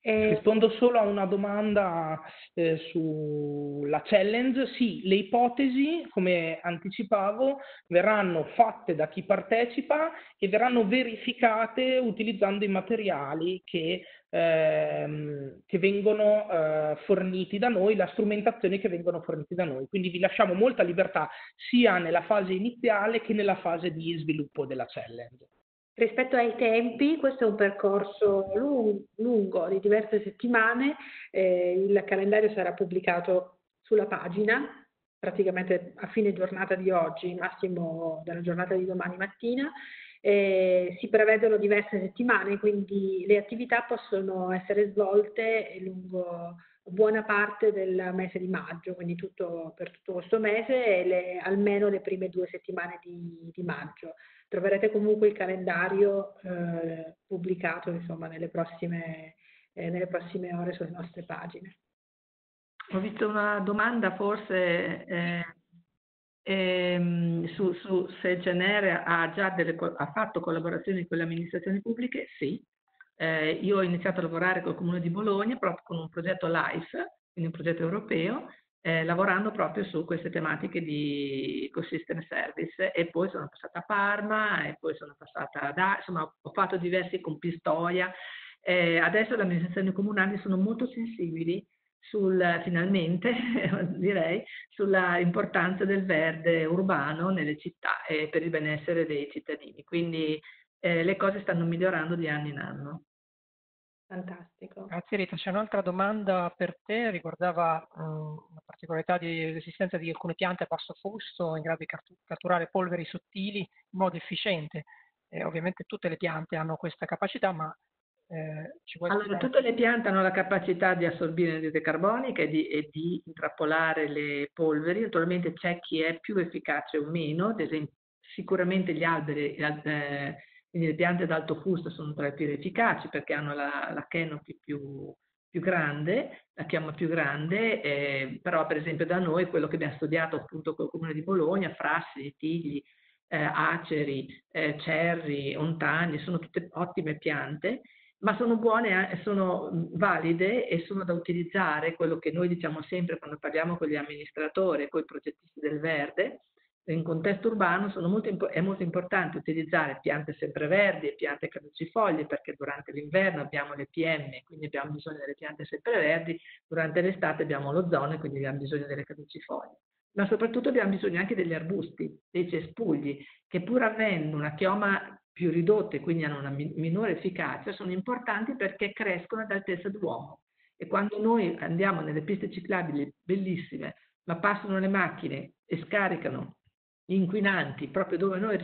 E... rispondo solo a una domanda eh, sulla challenge. Sì, le ipotesi, come anticipavo, verranno fatte da chi partecipa e verranno verificate utilizzando i materiali che, ehm, che vengono eh, forniti da noi, la strumentazione che vengono forniti da noi. Quindi vi lasciamo molta libertà sia nella fase iniziale che nella fase di sviluppo della challenge. Rispetto ai tempi, questo è un percorso lungo, lungo di diverse settimane, eh, il calendario sarà pubblicato sulla pagina praticamente a fine giornata di oggi, massimo dalla giornata di domani mattina. Eh, si prevedono diverse settimane, quindi le attività possono essere svolte lungo buona parte del mese di maggio, quindi tutto, per tutto questo mese e le, almeno le prime due settimane di, di maggio. Troverete comunque il calendario eh, pubblicato, insomma, nelle prossime, eh, nelle prossime ore sulle nostre pagine. Ho visto una domanda forse eh, eh, su, su se il C N R ha già delle, ha fatto collaborazioni con le amministrazioni pubbliche. Sì. Eh, io ho iniziato a lavorare col Comune di Bologna proprio con un progetto LIFE, quindi un progetto europeo, eh, lavorando proprio su queste tematiche di ecosystem service, e poi sono passata a Parma e poi sono passata a, insomma, ho fatto diversi con Pistoia. Eh, adesso le amministrazioni comunali sono molto sensibili sul, finalmente direi, sulla importanza del verde urbano nelle città e per il benessere dei cittadini, quindi eh, le cose stanno migliorando di anno in anno. Fantastico. Grazie Rita. C'è un'altra domanda per te, riguardava um, la particolarità di resistenza di alcune piante a basso fusto in grado di catturare polveri sottili in modo efficiente. Eh, ovviamente tutte le piante hanno questa capacità, ma eh, ci vuole... Allora, tutte le piante hanno la capacità di assorbire l'anidride carbonica e di, e di intrappolare le polveri. Naturalmente c'è chi è più efficace o meno, ad esempio sicuramente gli alberi... Eh, Quindi le piante ad alto fusto sono tra le più efficaci perché hanno la, la canopy più, più grande, la chiama più grande, eh, però per esempio da noi quello che abbiamo studiato appunto col Comune di Bologna, Frassi, Tigli, eh, Aceri, eh, Cerri, Ontani, sono tutte ottime piante, ma sono buone, sono valide e sono da utilizzare, quello che noi diciamo sempre quando parliamo con gli amministratori e con i progettisti del verde, in contesto urbano sono molto, è molto importante utilizzare piante sempreverdi e piante caducifoglie, perché durante l'inverno abbiamo le P M, quindi abbiamo bisogno delle piante sempreverdi, durante l'estate abbiamo l'ozono e quindi abbiamo bisogno delle caducifoglie. Ma soprattutto abbiamo bisogno anche degli arbusti, dei cespugli, che pur avendo una chioma più ridotta e quindi hanno una minore efficacia, sono importanti perché crescono ad altezza d'uomo. E quando noi andiamo nelle piste ciclabili bellissime, ma passano le macchine e scaricano inquinanti proprio dove noi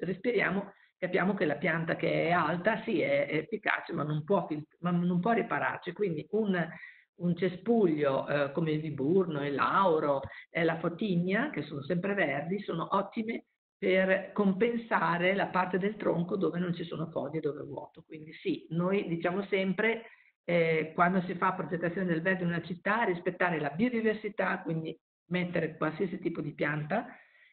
respiriamo, capiamo che la pianta che è alta sì è, è efficace, ma non può, ma non può ripararci. Quindi un, un cespuglio eh, come il viburno, il lauro, eh, la fotigna, che sono sempreverdi, sono ottime per compensare la parte del tronco dove non ci sono foglie, dove è vuoto. Quindi sì, noi diciamo sempre, eh, quando si fa progettazione del verde in una città, rispettare la biodiversità, quindi mettere qualsiasi tipo di pianta,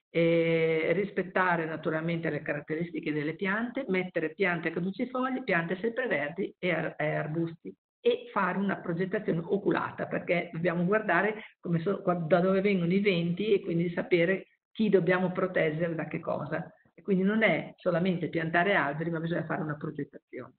e rispettare naturalmente le caratteristiche delle piante, mettere piante caducifoglie, piante sempreverdi e arbusti, e fare una progettazione oculata, perché dobbiamo guardare come so, da dove vengono i venti e quindi sapere chi dobbiamo proteggere da che cosa. E quindi non è solamente piantare alberi, ma bisogna fare una progettazione.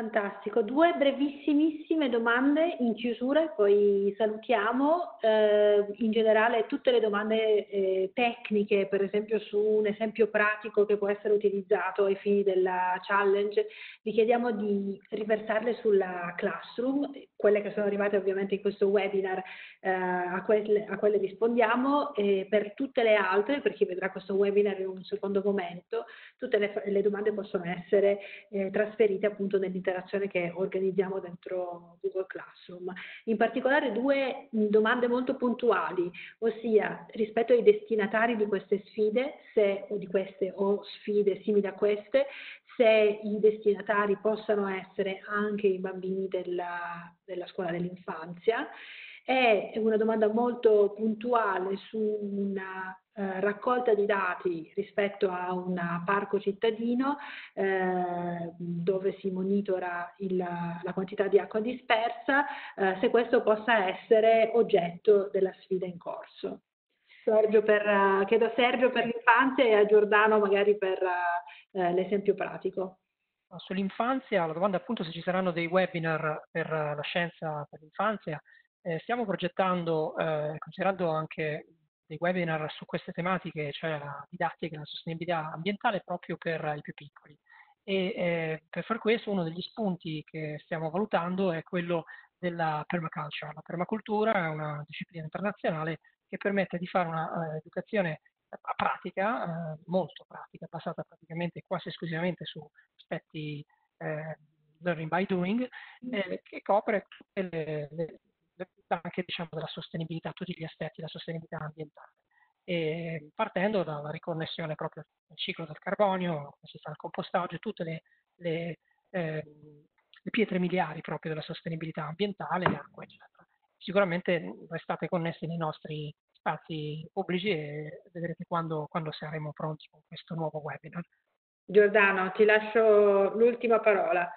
Fantastico, due brevissimissime domande in chiusura e poi salutiamo. Eh, in generale tutte le domande eh, tecniche, per esempio su un esempio pratico che può essere utilizzato ai fini della challenge, vi chiediamo di riversarle sulla Classroom, quelle che sono arrivate ovviamente in questo webinar, eh, a, quelle, a quelle rispondiamo, e per tutte le altre, per chi vedrà questo webinar in un secondo momento, tutte le, le domande possono essere eh, trasferite appunto nell'intervento che organizziamo dentro Google Classroom. In particolare due domande molto puntuali, ossia rispetto ai destinatari di queste sfide, se, o di queste o sfide simili a queste, se i destinatari possano essere anche i bambini della, della scuola dell'infanzia. È una domanda molto puntuale su una eh, raccolta di dati rispetto a un parco cittadino eh, dove si monitora il, la quantità di acqua dispersa, eh, se questo possa essere oggetto della sfida in corso. Sergio per, uh, chiedo a Sergio per l'infanzia e a Giordano magari per uh, uh, l'esempio pratico. Sull'infanzia, la domanda appunto se ci saranno dei webinar per uh, la scienza per l'infanzia. Eh, stiamo progettando, eh, considerando anche dei webinar su queste tematiche, cioè la didattica e la sostenibilità ambientale, proprio per i più piccoli. E eh, per far questo uno degli spunti che stiamo valutando è quello della permaculture. La permacultura è una disciplina internazionale che permette di fare un'educazione uh, pratica, uh, molto pratica, basata praticamente quasi esclusivamente su aspetti uh, learning by doing, eh, che copre tutte le, le anche diciamo della sostenibilità, tutti gli aspetti della sostenibilità ambientale, e partendo dalla riconnessione proprio al ciclo del carbonio, si fa il compostaggio, tutte le, le, eh, le pietre miliari proprio della sostenibilità ambientale, acqua eccetera. Sicuramente restate connessi nei nostri spazi pubblici e vedrete quando, quando saremo pronti con questo nuovo webinar. Giordano, ti lascio l'ultima parola.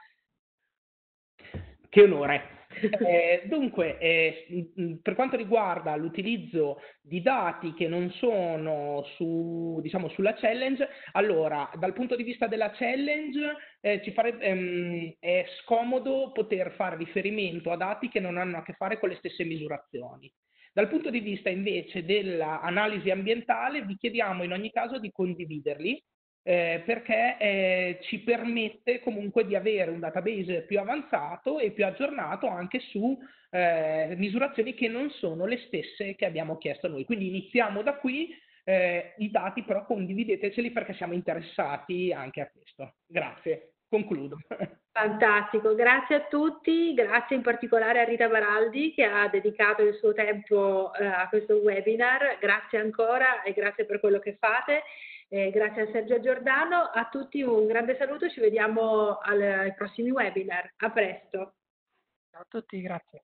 Che onore! Eh, dunque, eh, per quanto riguarda l'utilizzo di dati che non sono su, diciamo, sulla challenge, allora dal punto di vista della challenge eh, ci farebbe, ehm, è scomodo poter fare riferimento a dati che non hanno a che fare con le stesse misurazioni. Dal punto di vista invece dell'analisi ambientale vi chiediamo in ogni caso di condividerli, Eh, perché eh, ci permette comunque di avere un database più avanzato e più aggiornato anche su eh, misurazioni che non sono le stesse che abbiamo chiesto noi. Quindi iniziamo da qui, eh, i dati però condivideteceli perché siamo interessati anche a questo. Grazie, concludo. Fantastico, grazie a tutti, grazie in particolare a Rita Baraldi che ha dedicato il suo tempo eh, a questo webinar, grazie ancora e grazie per quello che fate. Eh, grazie a Sergio Giordano, a tutti un grande saluto, ci vediamo al, ai prossimi webinar, a presto. Ciao a tutti, grazie.